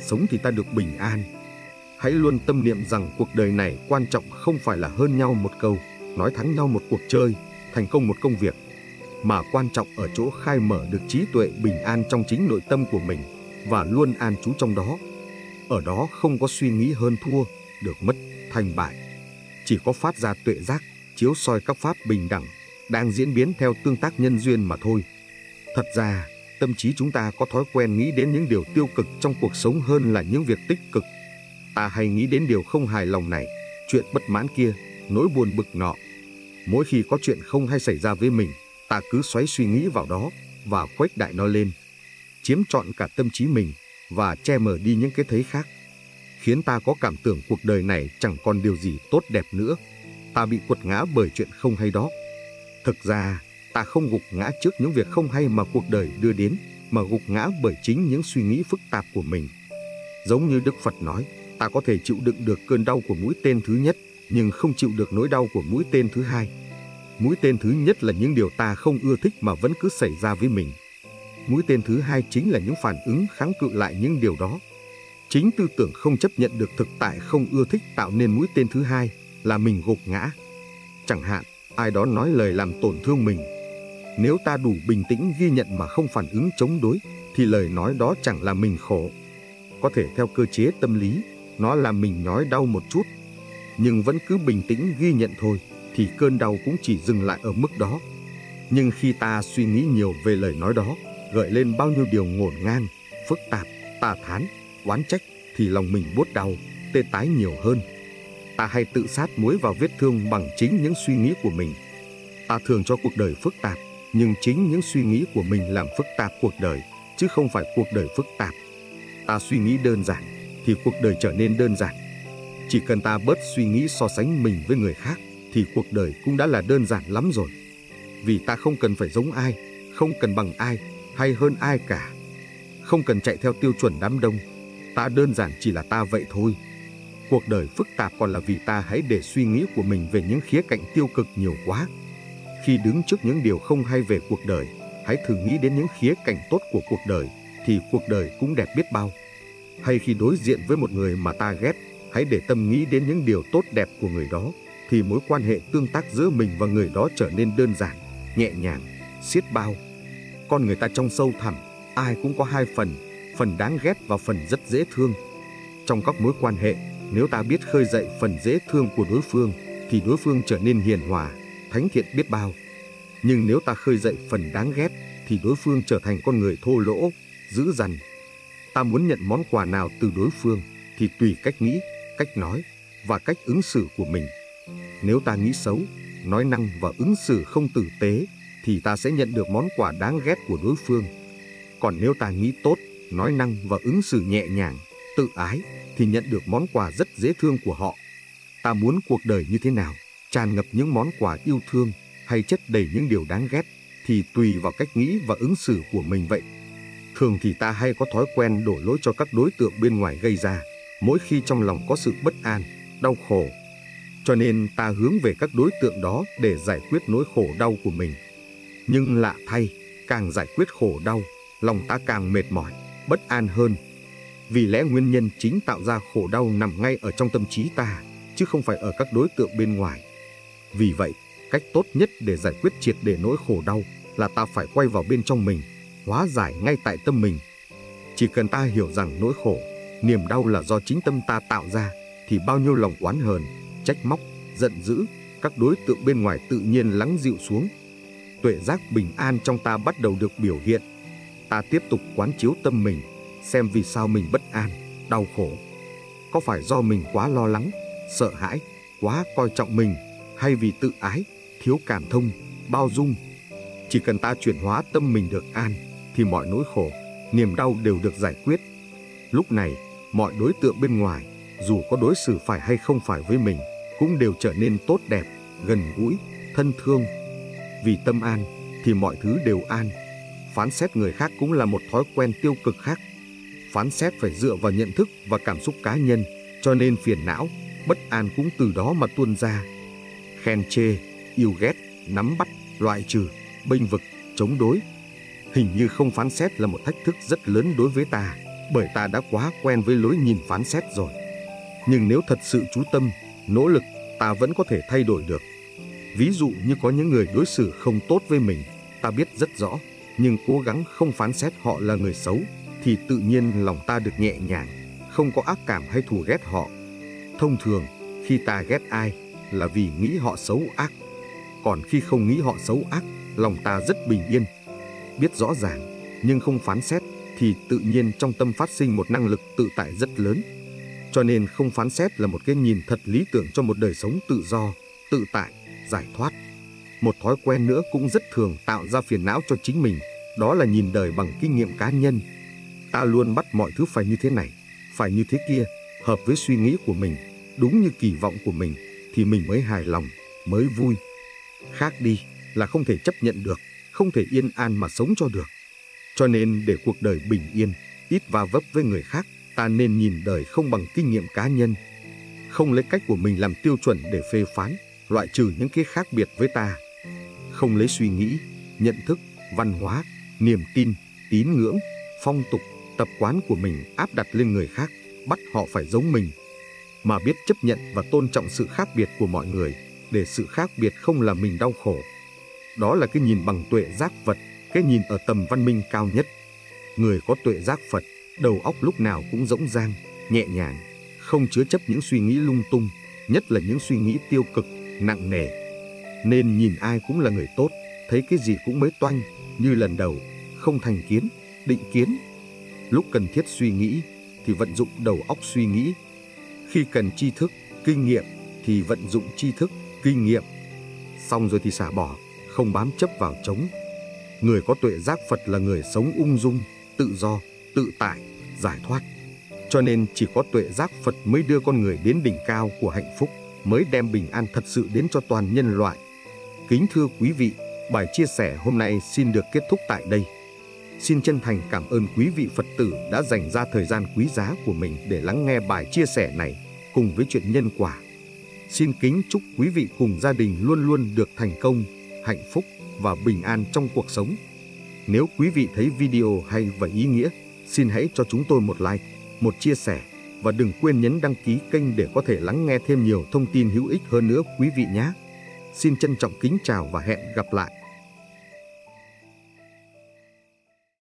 Sống thì ta được bình an. Hãy luôn tâm niệm rằng cuộc đời này quan trọng không phải là hơn nhau một câu, nói thắng nhau một cuộc chơi, thành công một công việc, mà quan trọng ở chỗ khai mở được trí tuệ bình an trong chính nội tâm của mình và luôn an trú trong đó. Ở đó không có suy nghĩ hơn thua, được mất, thành bại. Chỉ có phát ra tuệ giác, chiếu soi các pháp bình đẳng đang diễn biến theo tương tác nhân duyên mà thôi. Thật ra, tâm trí chúng ta có thói quen nghĩ đến những điều tiêu cực trong cuộc sống hơn là những việc tích cực. Ta hay nghĩ đến điều không hài lòng này, chuyện bất mãn kia, nỗi buồn bực nọ. Mỗi khi có chuyện không hay xảy ra với mình, ta cứ xoáy suy nghĩ vào đó và khuếch đại nó lên, chiếm trọn cả tâm trí mình và che mờ đi những cái thấy khác, khiến ta có cảm tưởng cuộc đời này chẳng còn điều gì tốt đẹp nữa. Ta bị quật ngã bởi chuyện không hay đó. Thực ra, ta không gục ngã trước những việc không hay mà cuộc đời đưa đến, mà gục ngã bởi chính những suy nghĩ phức tạp của mình. Giống như Đức Phật nói, ta có thể chịu đựng được cơn đau của mũi tên thứ nhất, nhưng không chịu được nỗi đau của mũi tên thứ hai. Mũi tên thứ nhất là những điều ta không ưa thích mà vẫn cứ xảy ra với mình. Mũi tên thứ hai chính là những phản ứng kháng cự lại những điều đó. Chính tư tưởng không chấp nhận được thực tại không ưa thích tạo nên mũi tên thứ hai, là mình gục ngã. Chẳng hạn, ai đó nói lời làm tổn thương mình. Nếu ta đủ bình tĩnh ghi nhận mà không phản ứng chống đối, thì lời nói đó chẳng làm mình khổ. Có thể theo cơ chế tâm lý, nó làm mình nhói đau một chút, nhưng vẫn cứ bình tĩnh ghi nhận thôi, thì cơn đau cũng chỉ dừng lại ở mức đó. Nhưng khi ta suy nghĩ nhiều về lời nói đó, gợi lên bao nhiêu điều ngổn ngang, phức tạp, tà thán, oán trách, thì lòng mình buốt đau, tê tái nhiều hơn. Ta hay tự sát muối vào vết thương bằng chính những suy nghĩ của mình. Ta thường cho cuộc đời phức tạp, nhưng chính những suy nghĩ của mình làm phức tạp cuộc đời, chứ không phải cuộc đời phức tạp. Ta suy nghĩ đơn giản, thì cuộc đời trở nên đơn giản. Chỉ cần ta bớt suy nghĩ so sánh mình với người khác, thì cuộc đời cũng đã là đơn giản lắm rồi. Vì ta không cần phải giống ai, không cần bằng ai, hay hơn ai cả. Không cần chạy theo tiêu chuẩn đám đông. Ta đơn giản chỉ là ta vậy thôi. Cuộc đời phức tạp còn là vì ta hãy để suy nghĩ của mình về những khía cạnh tiêu cực nhiều quá. Khi đứng trước những điều không hay về cuộc đời, hãy thử nghĩ đến những khía cạnh tốt của cuộc đời, thì cuộc đời cũng đẹp biết bao. Hay khi đối diện với một người mà ta ghét, hãy để tâm nghĩ đến những điều tốt đẹp của người đó, thì mối quan hệ tương tác giữa mình và người đó trở nên đơn giản, nhẹ nhàng, xiết bao. Con người ta trong sâu thẳm, ai cũng có hai phần, phần đáng ghét và phần rất dễ thương. Trong các mối quan hệ, Nếu ta biết khơi dậy phần dễ thương của đối phương thì đối phương trở nên hiền hòa, thánh thiện biết bao. Nhưng nếu ta khơi dậy phần đáng ghét thì đối phương trở thành con người thô lỗ, dữ dằn. Ta muốn nhận món quà nào từ đối phương thì tùy cách nghĩ, cách nói và cách ứng xử của mình. Nếu ta nghĩ xấu, nói năng và ứng xử không tử tế thì ta sẽ nhận được món quà đáng ghét của đối phương. Còn nếu ta nghĩ tốt, nói năng và ứng xử nhẹ nhàng, tự ái thì nhận được món quà rất dễ thương của họ. Ta muốn cuộc đời như thế nào, tràn ngập những món quà yêu thương hay chất đầy những điều đáng ghét thì tùy vào cách nghĩ và ứng xử của mình vậy. Thường thì ta hay có thói quen đổ lỗi cho các đối tượng bên ngoài gây ra mỗi khi trong lòng có sự bất an, đau khổ. Cho nên ta hướng về các đối tượng đó để giải quyết nỗi khổ đau của mình. Nhưng lạ thay, càng giải quyết khổ đau, lòng ta càng mệt mỏi, bất an hơn. Vì lẽ nguyên nhân chính tạo ra khổ đau nằm ngay ở trong tâm trí ta, chứ không phải ở các đối tượng bên ngoài. Vì vậy, cách tốt nhất để giải quyết triệt để nỗi khổ đau là ta phải quay vào bên trong mình, hóa giải ngay tại tâm mình. Chỉ cần ta hiểu rằng nỗi khổ, niềm đau là do chính tâm ta tạo ra, thì bao nhiêu lòng oán hờn, trách móc, giận dữ, các đối tượng bên ngoài tự nhiên lắng dịu xuống. Tuệ giác bình an trong ta bắt đầu được biểu hiện. Ta tiếp tục quán chiếu tâm mình, xem vì sao mình bất an, đau khổ. Có phải do mình quá lo lắng, sợ hãi, quá coi trọng mình, hay vì tự ái, thiếu cảm thông, bao dung? Chỉ cần ta chuyển hóa tâm mình được an, thì mọi nỗi khổ, niềm đau đều được giải quyết. Lúc này, mọi đối tượng bên ngoài, dù có đối xử phải hay không phải với mình, cũng đều trở nên tốt đẹp, gần gũi, thân thương. Vì tâm an, thì mọi thứ đều an. Phán xét người khác cũng là một thói quen tiêu cực khác. Phán xét phải dựa vào nhận thức và cảm xúc cá nhân, cho nên phiền não, bất an cũng từ đó mà tuôn ra. Khen chê, yêu ghét, nắm bắt, loại trừ, bênh vực, chống đối. Hình như không phán xét là một thách thức rất lớn đối với ta, bởi ta đã quá quen với lối nhìn phán xét rồi. Nhưng nếu thật sự chú tâm, nỗ lực, ta vẫn có thể thay đổi được. Ví dụ như có những người đối xử không tốt với mình, ta biết rất rõ, nhưng cố gắng không phán xét họ là người xấu, thì tự nhiên lòng ta được nhẹ nhàng, không có ác cảm hay thù ghét họ. Thông thường, khi ta ghét ai là vì nghĩ họ xấu ác. Còn khi không nghĩ họ xấu ác, lòng ta rất bình yên. Biết rõ ràng, nhưng không phán xét, thì tự nhiên trong tâm phát sinh một năng lực tự tại rất lớn. Cho nên không phán xét là một cái nhìn thật lý tưởng cho một đời sống tự do, tự tại, giải thoát. Một thói quen nữa cũng rất thường tạo ra phiền não cho chính mình, đó là nhìn đời bằng kinh nghiệm cá nhân. Ta luôn bắt mọi thứ phải như thế này, phải như thế kia, hợp với suy nghĩ của mình, đúng như kỳ vọng của mình, thì mình mới hài lòng, mới vui. Khác đi là không thể chấp nhận được, không thể yên an mà sống cho được. Cho nên để cuộc đời bình yên, ít va vấp với người khác, ta nên nhìn đời không bằng kinh nghiệm cá nhân. Không lấy cách của mình làm tiêu chuẩn để phê phán, loại trừ những cái khác biệt với ta. Không lấy suy nghĩ, nhận thức, văn hóa, niềm tin, tín ngưỡng, phong tục, tập quán của mình áp đặt lên người khác, bắt họ phải giống mình, mà biết chấp nhận và tôn trọng sự khác biệt của mọi người, để sự khác biệt không làm mình đau khổ. Đó là cái nhìn bằng tuệ giác Phật, cái nhìn ở tầm văn minh cao nhất. Người có tuệ giác Phật, đầu óc lúc nào cũng rỗng rang, nhẹ nhàng, không chứa chấp những suy nghĩ lung tung, nhất là những suy nghĩ tiêu cực, nặng nề. Nên nhìn ai cũng là người tốt, thấy cái gì cũng mới toanh, như lần đầu, không thành kiến, định kiến. Lúc cần thiết suy nghĩ thì vận dụng đầu óc suy nghĩ. Khi cần tri thức, kinh nghiệm thì vận dụng tri thức, kinh nghiệm. Xong rồi thì xả bỏ, không bám chấp vào trống. Người có tuệ giác Phật là người sống ung dung, tự do, tự tại, giải thoát. Cho nên chỉ có tuệ giác Phật mới đưa con người đến đỉnh cao của hạnh phúc, mới đem bình an thật sự đến cho toàn nhân loại. Kính thưa quý vị, bài chia sẻ hôm nay xin được kết thúc tại đây. Xin chân thành cảm ơn quý vị Phật tử đã dành ra thời gian quý giá của mình để lắng nghe bài chia sẻ này cùng với Chuyện Nhân Quả. Xin kính chúc quý vị cùng gia đình luôn luôn được thành công, hạnh phúc và bình an trong cuộc sống. Nếu quý vị thấy video hay và ý nghĩa, xin hãy cho chúng tôi một like, một chia sẻ và đừng quên nhấn đăng ký kênh để có thể lắng nghe thêm nhiều thông tin hữu ích hơn nữa quý vị nhé. Xin trân trọng kính chào và hẹn gặp lại.